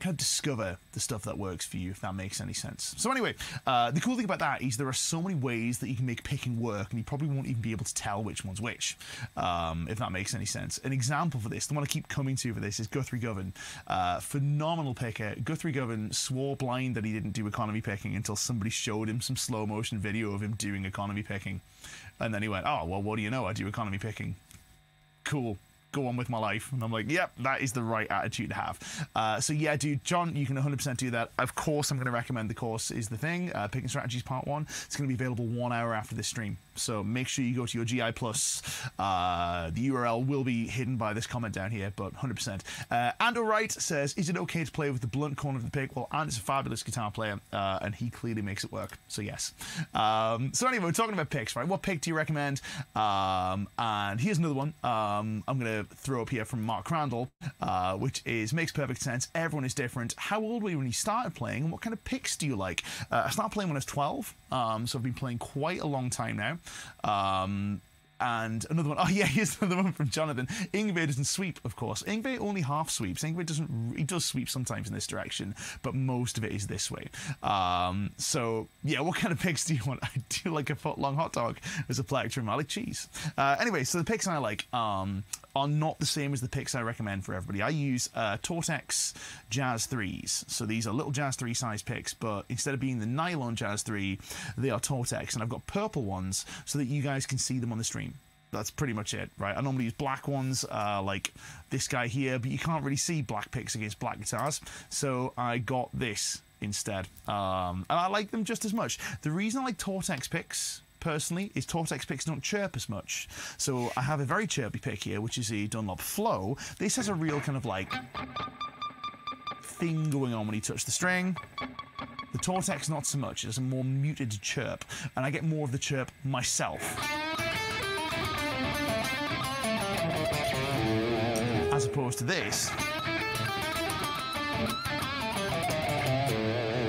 kind of discover the stuff that works for you, if that makes any sense. So anyway, the cool thing about that is there are so many ways that you can make picking work, and you probably won't even be able to tell which one's which, if that makes any sense. An example for this, the one I keep coming to for this, is Guthrie Govan. Phenomenal picker. Guthrie Govan swore blind that he didn't do economy picking until somebody showed him some slow motion video of him doing economy picking, and then he went, oh well, what do you know, I do economy picking, cool, go on with my life. And I'm like, yep, that is the right attitude to have. So yeah, dude, John, you can 100% do that. Of course, I'm going to recommend the course is the thing, Picking Strategies Part 1. It's going to be available 1 hour after this stream. So make sure you go to your GI+. The URL will be hidden by this comment down here, but 100%. And Alright says, is it okay to play with the blunt corner of the pick? Well, Ant is a fabulous guitar player, and he clearly makes it work. So yes. So anyway, we're talking about picks, right? What pick do you recommend? And here's another one. I'm going to throw up here from Mark Crandall, which is, makes perfect sense, everyone is different. How old were you when you started playing, and what kind of picks do you like? I started playing when I was 12, so I've been playing quite a long time now. And another one, oh yeah, here's another one from Jonathan. Yngwie doesn't sweep, of course. Yngwie only half sweeps. Yngwie doesn't, he does sweep sometimes in this direction, but most of it is this way. So yeah, what kind of picks do you want? I do like a foot long hot dog as a plectrum. I like cheese. Anyway, so the picks I like are not the same as the picks I recommend for everybody. I use Tortex Jazz 3s. So these are little Jazz 3 size picks, but instead of being the nylon Jazz 3, they are Tortex, and I've got purple ones so that you guys can see them on the stream. That's pretty much it, right? I normally use black ones, like this guy here, but you can't really see black picks against black guitars, so I got this instead. And I like them just as much. The reason I like Tortex picks, personally, is Tortex picks don't chirp as much. So I have a very chirpy pick here, which is a Dunlop Flow. This has a real kind of like thing going on when you touch the string. The Tortex, not so much. It has a more muted chirp, and I get more of the chirp myself, as opposed to this,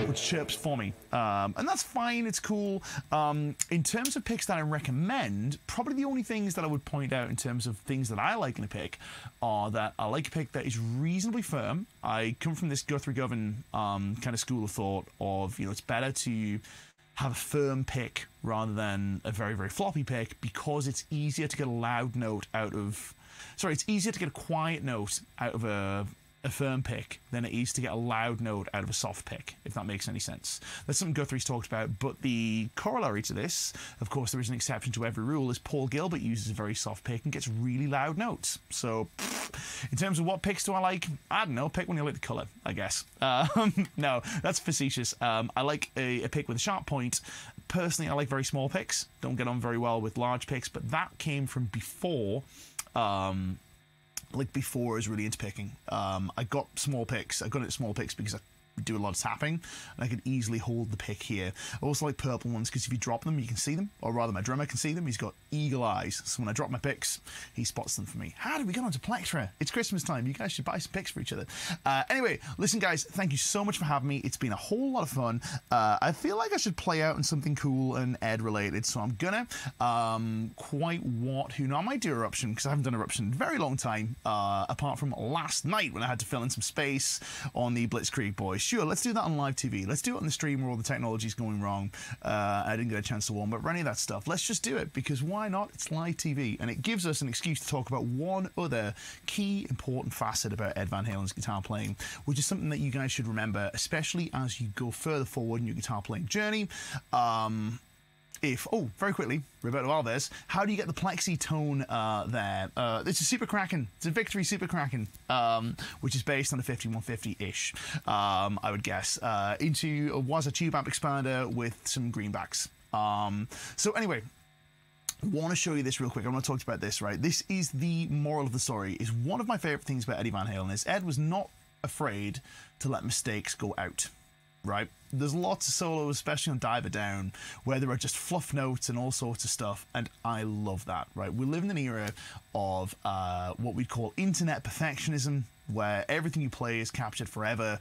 which chirps for me, and that's fine, it's cool. In terms of picks that I recommend, probably the only things that I would point out in terms of things that I like in a pick are that I like a pick that is reasonably firm. I come from this Guthrie Govan kind of school of thought of, you know, it's better to have a firm pick rather than a very, very floppy pick, because it's easier to get a loud note out of, sorry, it's easier to get a quiet note out of a firm pick than it is to get a loud note out of a soft pick, if that makes any sense. That's something Guthrie's talked about, but the corollary to this, of course there is an exception to every rule, is Paul Gilbert uses a very soft pick and gets really loud notes. So in terms of what picks do I like, I don't know, pick one you like the colour, I guess. No, that's facetious. I like a pick with a sharp point. Personally, I like very small picks, don't get on very well with large picks, but that came from before, before I was really into picking. I got small picks because I do a lot of tapping, and I could easily hold the pick here. I also like purple ones because if you drop them, you can see them, or rather my drummer can see them. He's got eagle eyes, so when I drop my picks, he spots them for me. How did we get onto Plectra? It's Christmas time. You guys should buy some picks for each other. Anyway, listen guys, thank you so much for having me. It's been a whole lot of fun. I feel like I should play out on something cool and Ed related, so I'm gonna quite what, who knows, I might do Eruption because I haven't done Eruption in a very long time, apart from last night when I had to fill in some space on the Blitzkrieg boys. Sure, let's do that on live TV. Let's do it on the stream where all the technology's going wrong. I didn't get a chance to warm up for any of that stuff. Let's just do it because why not? It's live TV and it gives us an excuse to talk about one other key important facet about Ed Van Halen's guitar playing, which is something that you guys should remember, especially as you go further forward in your guitar playing journey. Very quickly, Roberto Alves, how do you get the plexi tone there? It's a Super Kraken. It's a Victory Super Kraken, which is based on a 5150-ish, I would guess, into was a tube amp expander with some greenbacks. So anyway, want to show you this real quick. I want to talk about this, right? This is the moral of the story. Is one of my favorite things about Eddie Van Halen is Ed was not afraid to let mistakes go out, right? There's lots of solos, especially on Diver Down, where there are just fluff notes and all sorts of stuff, and I love that, right? We live in an era of what we'd call internet perfectionism, where everything you play is captured forever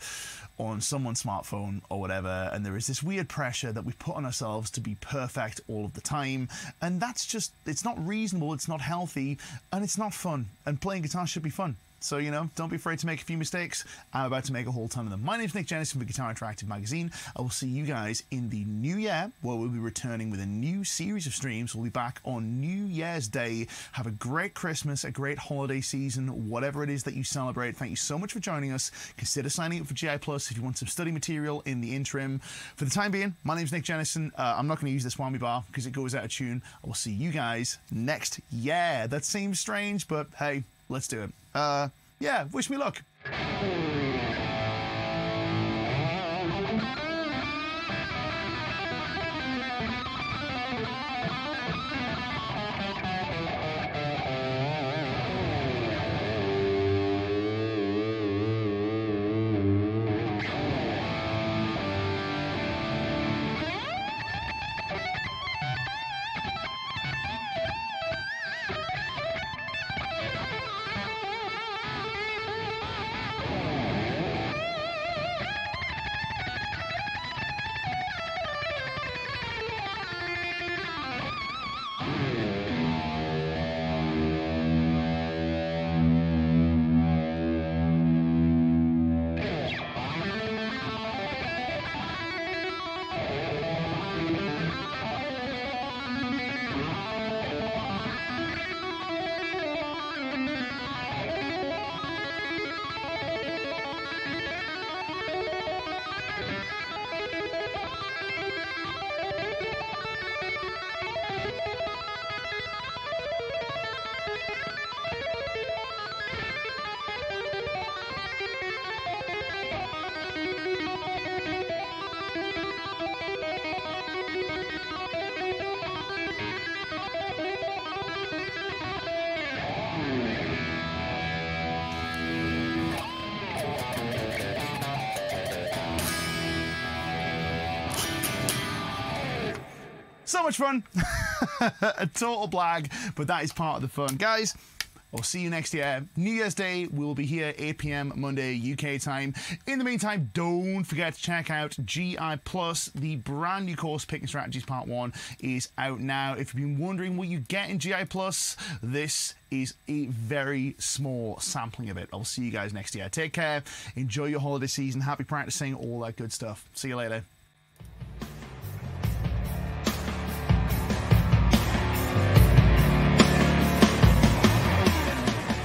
on someone's smartphone or whatever, and there is this weird pressure that we put on ourselves to be perfect all of the time, and that's just, it's not reasonable, it's not healthy, and it's not fun, and playing guitar should be fun. So, you know, don't be afraid to make a few mistakes. I'm about to make a whole ton of them. My name's Nick Jennison for Guitar Interactive Magazine. I will see you guys in the new year, where we'll be returning with a new series of streams. We'll be back on New Year's Day. Have a great Christmas, a great holiday season, whatever it is that you celebrate. Thank you so much for joining us. Consider signing up for GI Plus if you want some study material in the interim. For the time being, my name's Nick Jennison. I'm not going to use the Swami Bar because it goes out of tune. I will see you guys next year. That seems strange, but hey, let's do it. Yeah, wish me luck. So much fun. A total blag, but that is part of the fun, guys. I'll see you next year. New Year's Day, we'll be here 8 p.m. Monday UK time. In the meantime, don't forget to check out GI Plus. The brand new course, Picking Strategies Part 1, is out now. If you've been wondering what you get in GI Plus, this is a very small sampling of it. I'll see you guys next year. Take care. Enjoy your holiday season. Happy practicing, all that good stuff. See you later.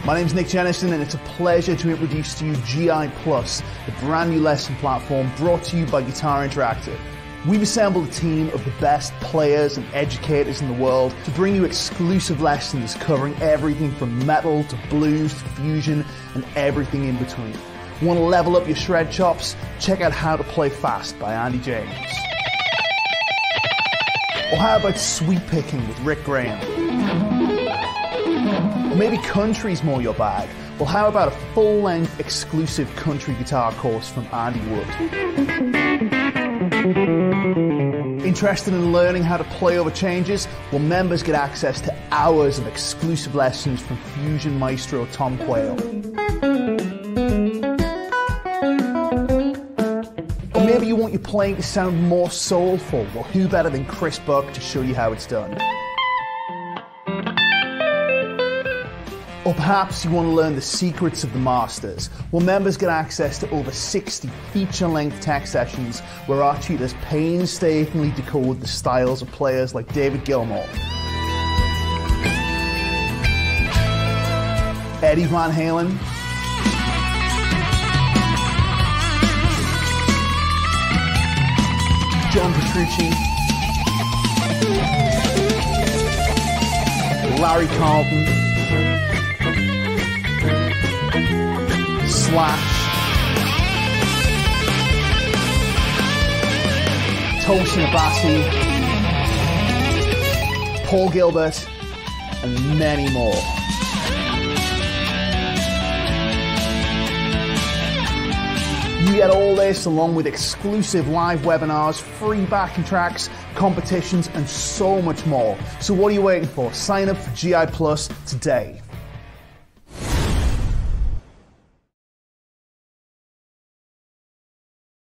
My name's Nick Jennison, and it's a pleasure to introduce to you GI Plus, the brand new lesson platform brought to you by Guitar Interactive. We've assembled a team of the best players and educators in the world to bring you exclusive lessons covering everything from metal to blues to fusion and everything in between. Want to level up your shred chops? Check out How to Play Fast by Andy James. Or how about Sweep Picking with Rick Graham? Or maybe country's more your bag. Well, how about a full-length exclusive country guitar course from Andy Wood? Interested in learning how to play over changes? Well, members get access to hours of exclusive lessons from fusion maestro Tom Quayle. Or maybe you want your playing to sound more soulful? Well, who better than Chris Buck to show you how it's done? Or perhaps you want to learn the secrets of the masters. Well, members get access to over 60 feature-length tech sessions where our tutors painstakingly decode the styles of players like David Gilmour, Eddie Van Halen, John Petrucci, Larry Carlton, Tosin Abasi, Paul Gilbert, and many more. You get all this along with exclusive live webinars, free backing tracks, competitions, and so much more. So what are you waiting for? Sign up for GI Plus today.